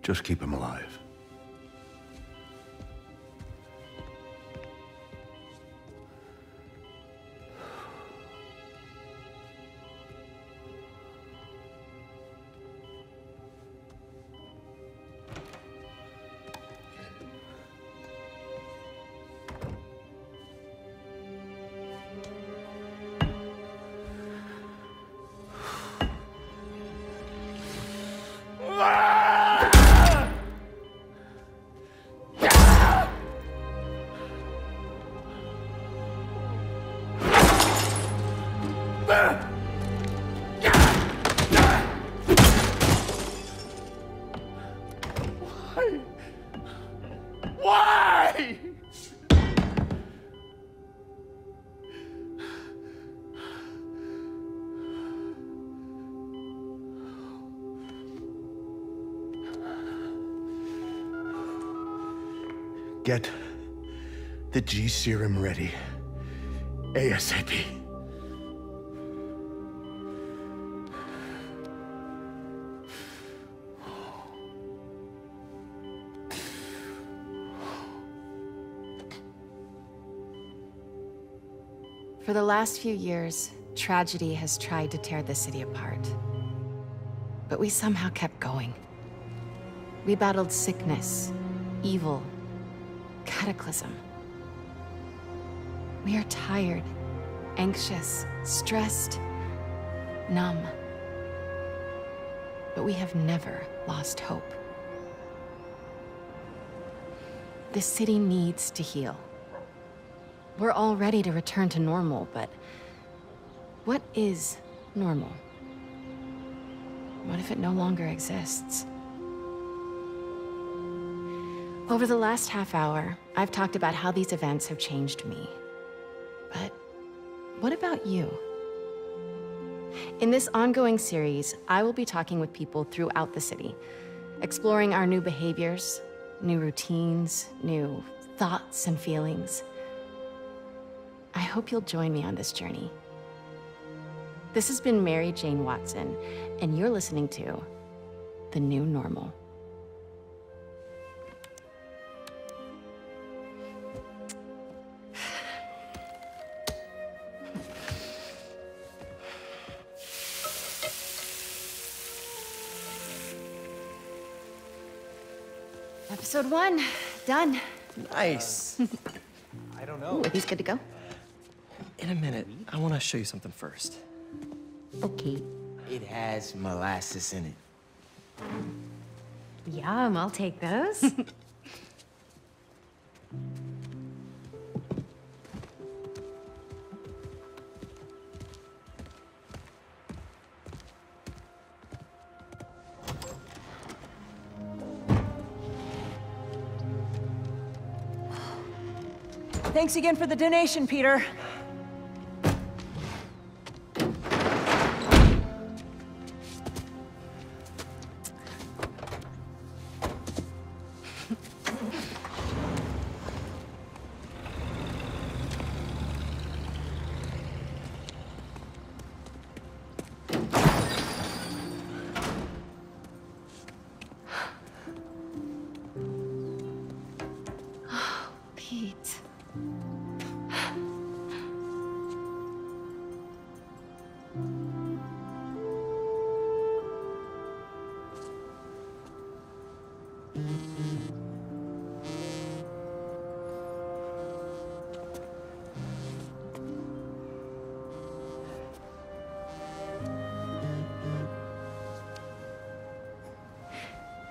Just keep him alive. Get the G serum ready, ASAP. For the last few years, tragedy has tried to tear the city apart. But we somehow kept going. We battled sickness, evil, cataclysm. We are tired, anxious, stressed, numb. But we have never lost hope. The city needs to heal. We're all ready to return to normal, but what is normal? What if it no longer exists? Over the last half hour, I've talked about how these events have changed me. But what about you? In this ongoing series, I will be talking with people throughout the city, exploring our new behaviors, new routines, new thoughts and feelings. I hope you'll join me on this journey. This has been Mary Jane Watson, and you're listening to The New Normal. Episode one, done. Nice. I don't know. Ooh, are these good to go? In a minute, I want to show you something first. Okay. It has molasses in it. Yum, I'll take those. Thanks again for the donation, Peter.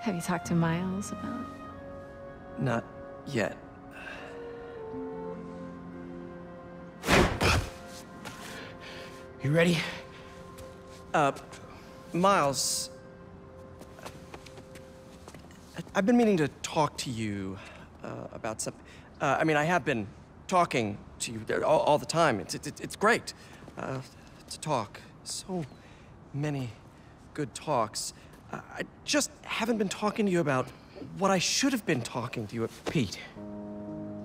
Have you talked to Miles about it? Not yet. You ready? Uh, Miles. I've been meaning to talk to you uh, about something. Uh, I mean, I have been talking to you all, all the time. It's, it, it's great uh, to talk. So many good talks. Uh, I just haven't been talking to you about what I should have been talking to you about. Pete.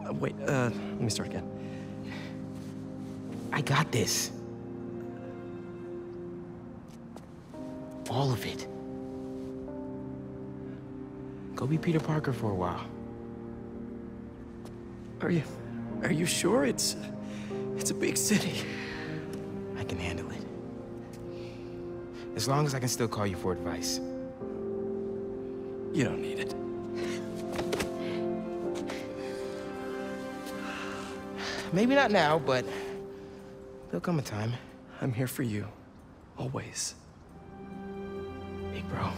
Uh, wait, uh, let me start again. I got this. All of it. Go be Peter Parker for a while. Are you... are you sure? It's... it's a big city. I can handle it. As long as I can still call you for advice. You don't need it. Maybe not now, but there'll come a time. I'm here for you. Always. Big bro.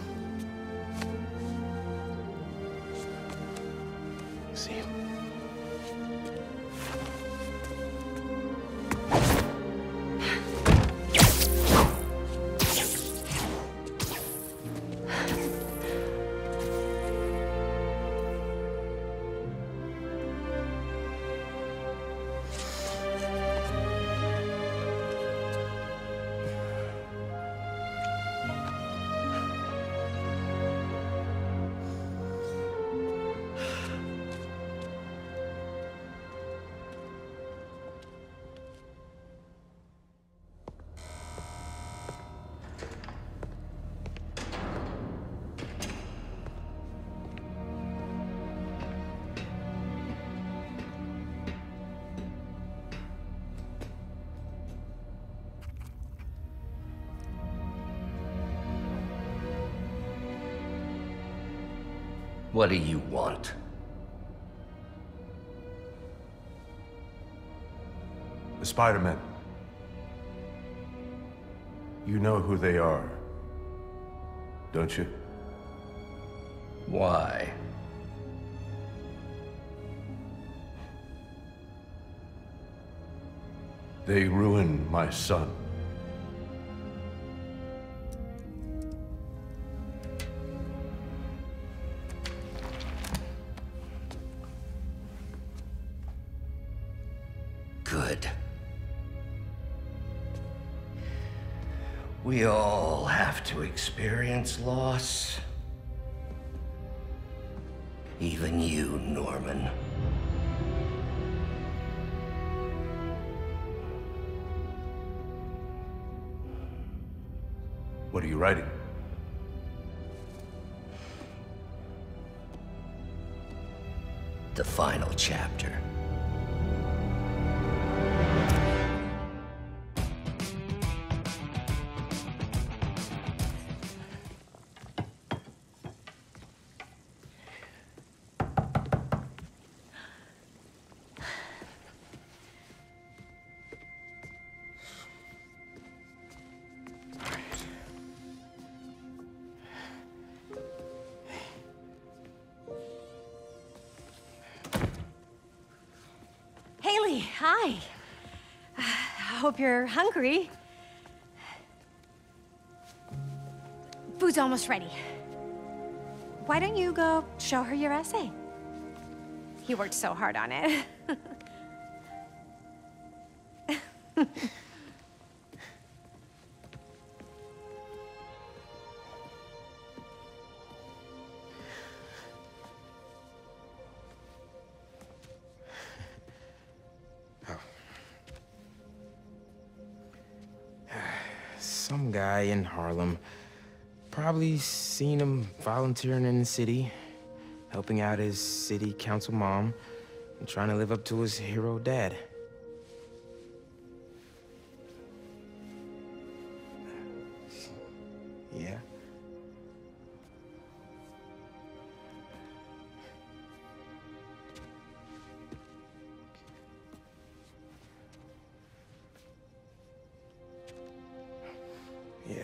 See you. What do you want? The Spider-Men. You know who they are, don't you? Why? They ruined my son. We all have to experience loss. Even you, Norman. What are you writing? The final chapter. Hi. I hope you're hungry. Food's almost ready. Why don't you go show her your essay? He worked so hard on it. Some guy in Harlem, probably seen him volunteering in the city, helping out his city council mom, and trying to live up to his hero dad. Yeah. Yeah.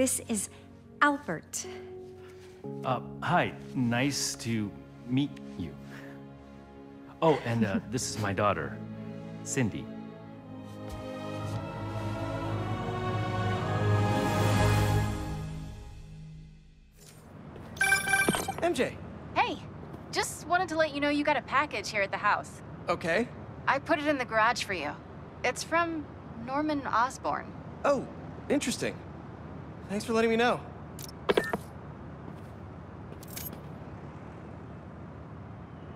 This is Albert. Uh, hi. Nice to meet you. Oh, and uh, this is my daughter, Cindy. M J. Hey, just wanted to let you know you got a package here at the house. Okay. I put it in the garage for you. It's from Norman Osborn. Oh, interesting. Thanks for letting me know.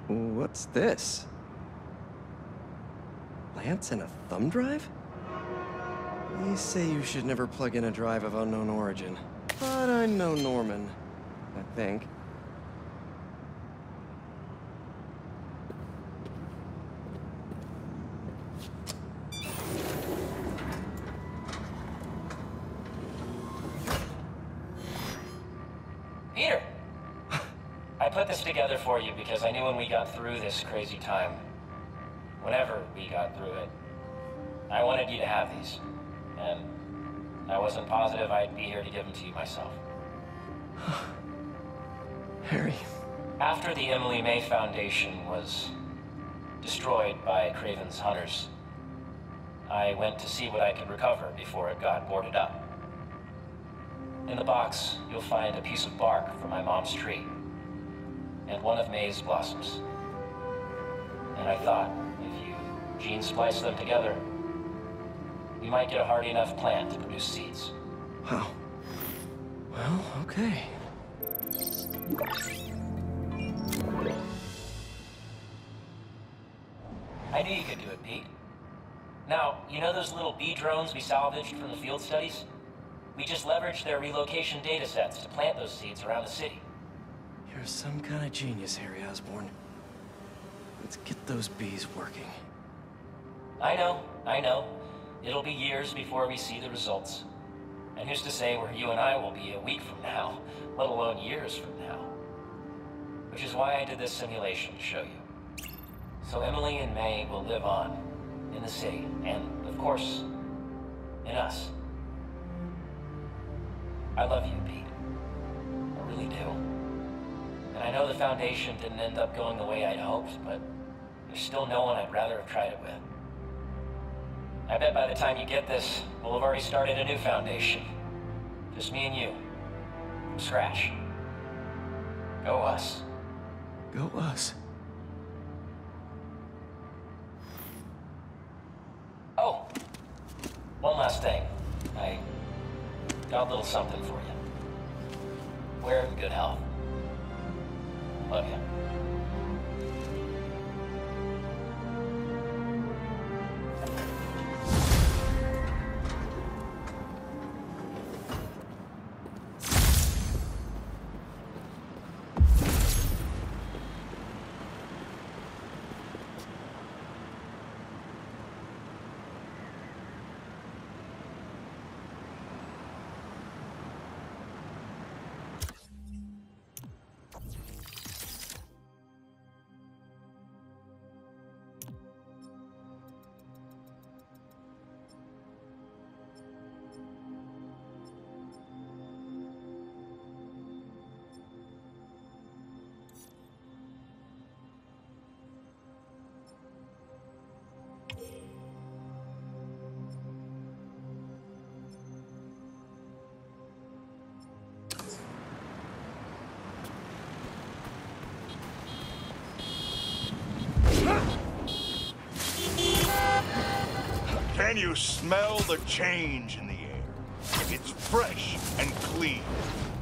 What's this? Lance and a thumb drive? They say you should never plug in a drive of unknown origin. But I know Norman, I think. For you, because I knew when we got through this crazy time, whenever we got through it, I wanted you to have these, and I wasn't positive I'd be here to give them to you myself. Harry. After the Emily May Foundation was destroyed by Craven's hunters, I went to see what I could recover before it got boarded up. In the box, you'll find a piece of bark from my mom's tree. And one of May's blossoms. And I thought, if you gene splice them together, we might get a hardy enough plant to produce seeds. Wow. Well, okay. I knew you could do it, Pete. Now, you know those little bee drones we salvaged from the field studies? We just leveraged their relocation data sets to plant those seeds around the city. You're some kind of genius, Harry Osborne. Let's get those bees working. I know, I know. It'll be years before we see the results. And who's to say where you and I will be a week from now, let alone years from now. Which is why I did this simulation to show you. So Emily and May will live on in the city, and of course, in us. I love you, Pete. I really do. And I know the Foundation didn't end up going the way I'd hoped, but there's still no one I'd rather have tried it with. I bet by the time you get this, we'll have already started a new Foundation. Just me and you. From scratch. Go us. Go us. Oh! One last thing. I got a little something for you. We're in good health. Love you. Can you smell the change in the air? It's fresh and clean.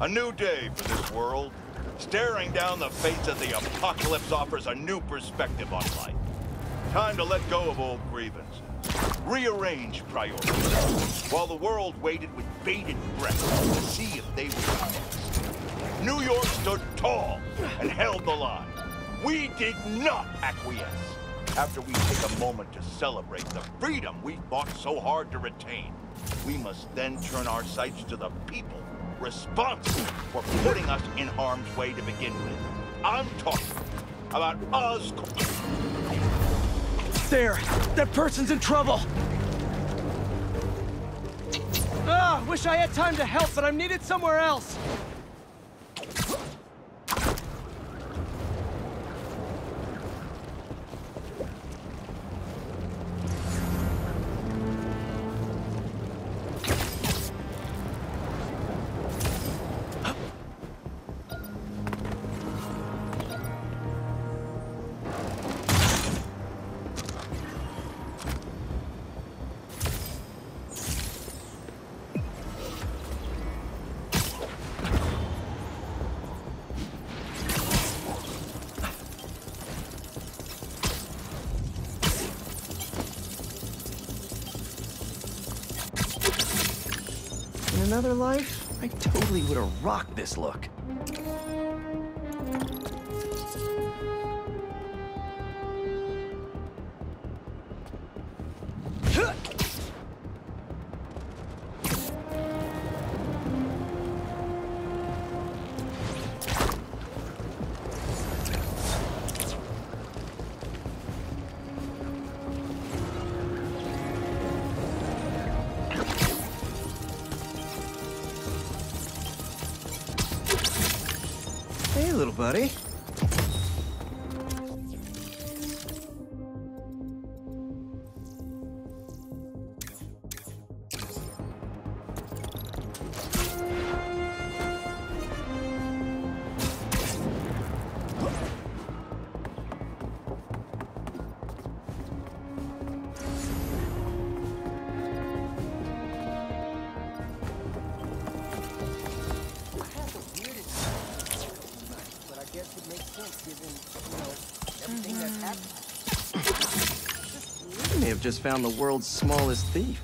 A new day for this world. Staring down the face of the apocalypse offers a new perspective on life. Time to let go of old grievances. Rearrange priorities. While the world waited with bated breath to see if they would. New York stood tall and held the line. We did not acquiesce. After we take a moment to celebrate the freedom we fought so hard to retain, we must then turn our sights to the people responsible for putting us in harm's way to begin with. I'm talking about Oscorp. There! That person's in trouble! Ah, wish I had time to help, but I'm needed somewhere else. Another life, I totally would have rocked this look. Buddy. Just found the world's smallest thief.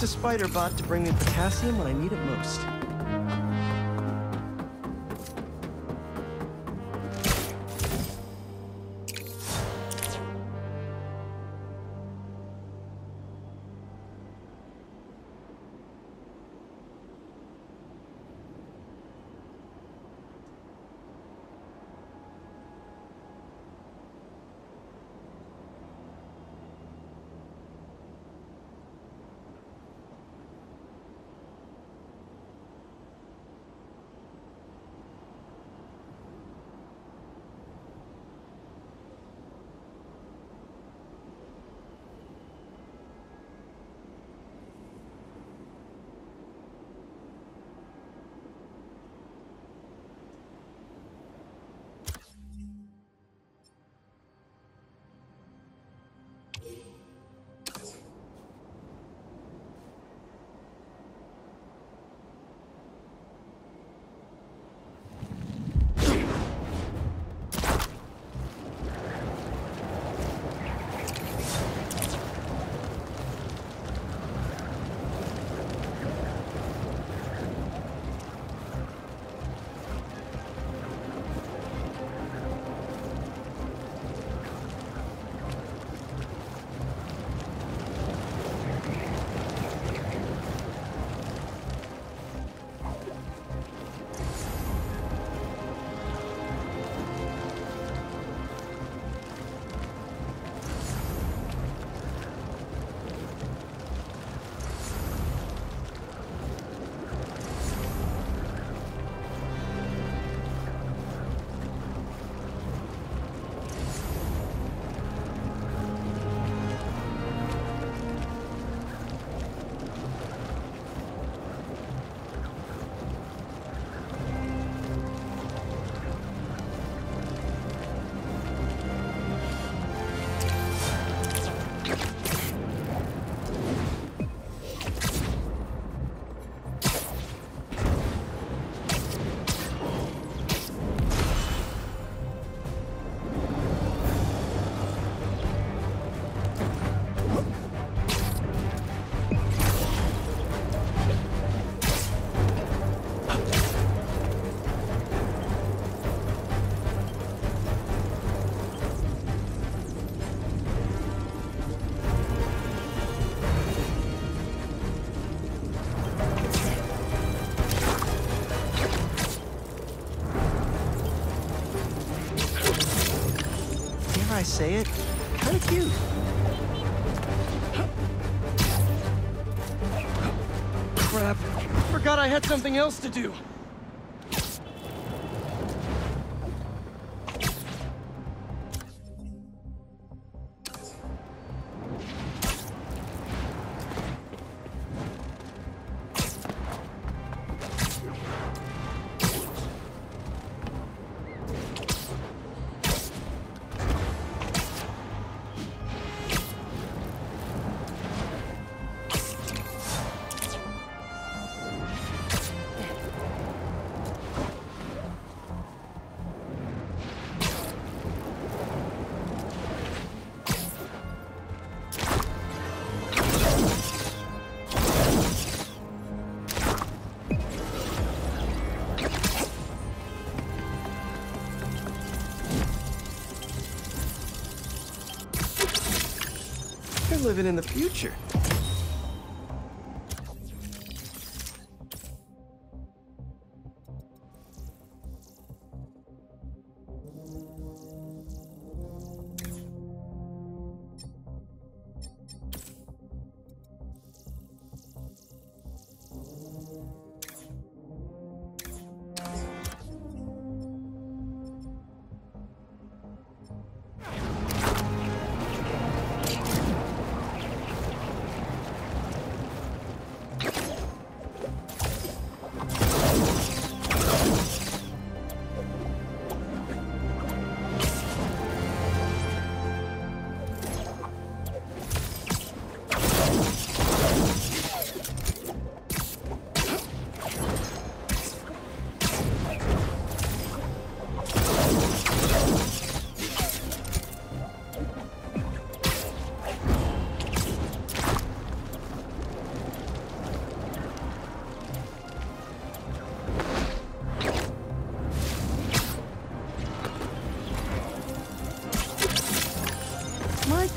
A spider bot to bring in potassium when I need it most. say it, kind of cute. Crap, forgot I had something else to do. Living in the future.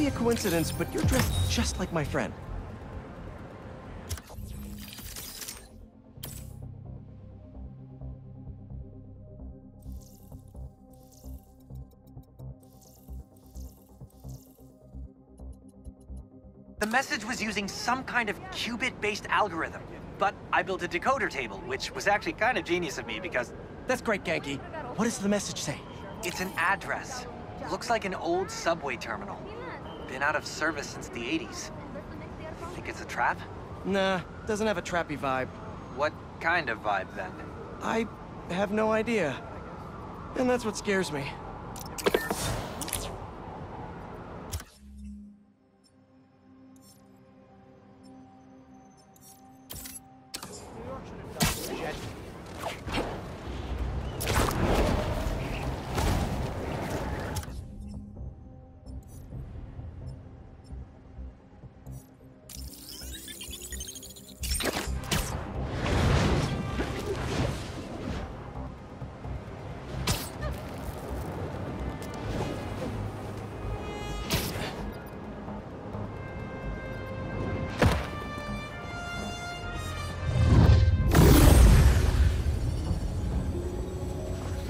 A coincidence, but you're dressed just like my friend. The message was using some kind of qubit-based algorithm, but I built a decoder table, which was actually kind of genius of me because... That's great, Genki. What does the message say? It's an address. Looks like an old subway terminal. Been out of service since the eighties. Think it's a trap? Nah, doesn't have a trappy vibe. What kind of vibe, then? I have no idea. And that's what scares me.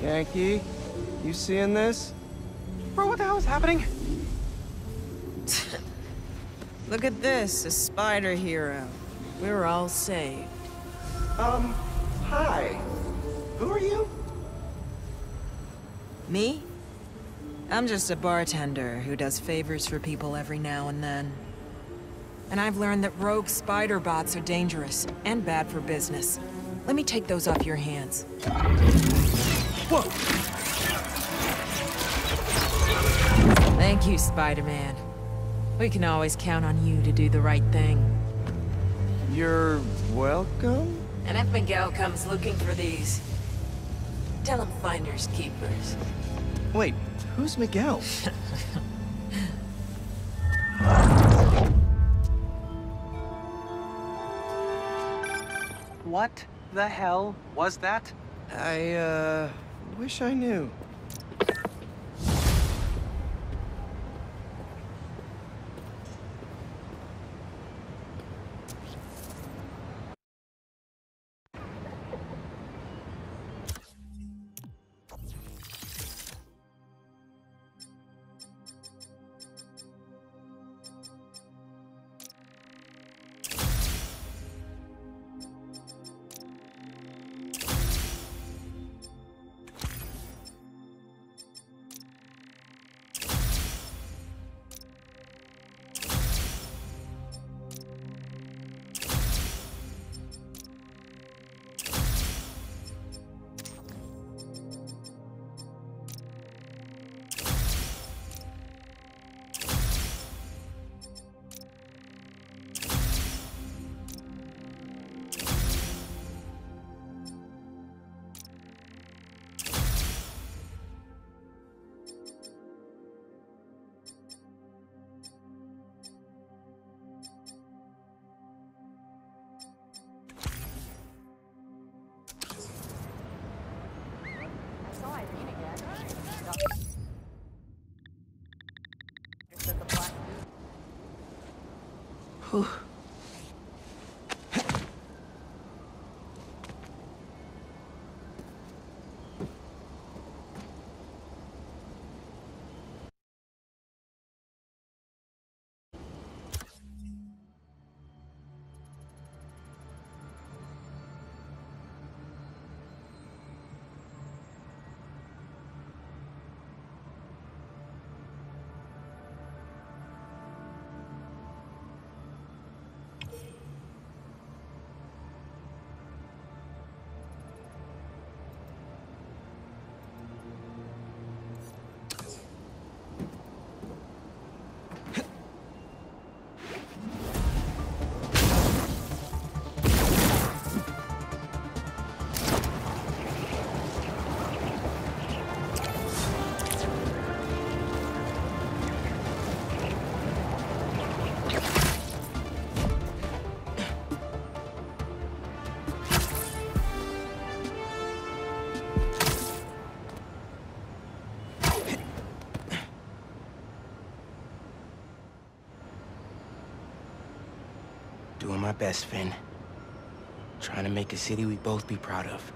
Yankee, you seeing this? Bro, what the hell is happening? Look at this, a spider hero. We're all saved. Um, hi. Who are you? Me? I'm just a bartender who does favors for people every now and then. And I've learned that rogue spider bots are dangerous and bad for business. Let me take those off your hands. Whoa. Thank you, Spider-Man. We can always count on you to do the right thing. You're welcome? And if Miguel comes looking for these, tell him finders keepers. Wait, who's Miguel? What the hell was that? I, uh... wish I knew. Whew. Doing my best, Finn. Trying to make a city we both be proud of.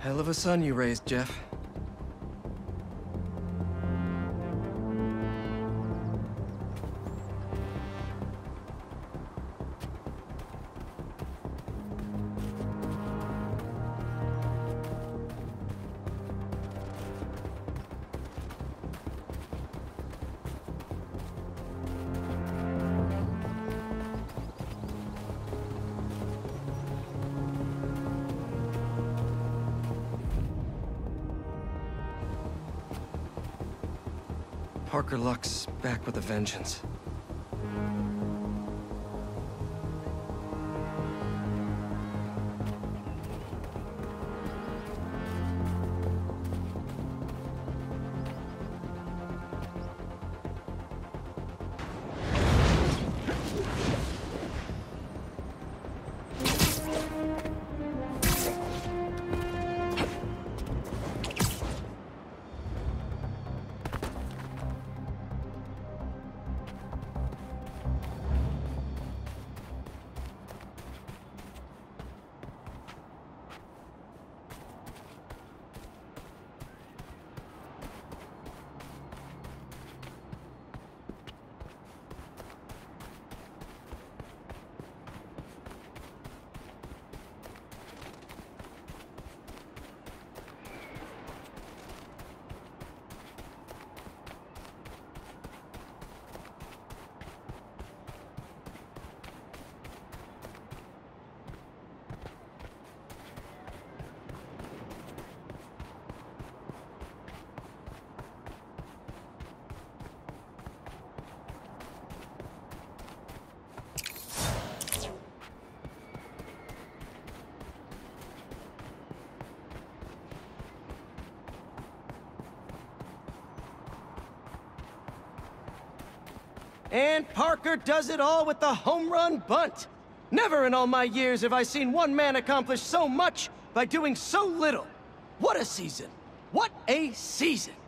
Hell of a son you raised, Jeff. Parker Luck's back with a vengeance. And Parker does it all with the home run bunt. Never in all my years have I seen one man accomplish so much by doing so little. What a season. What a season.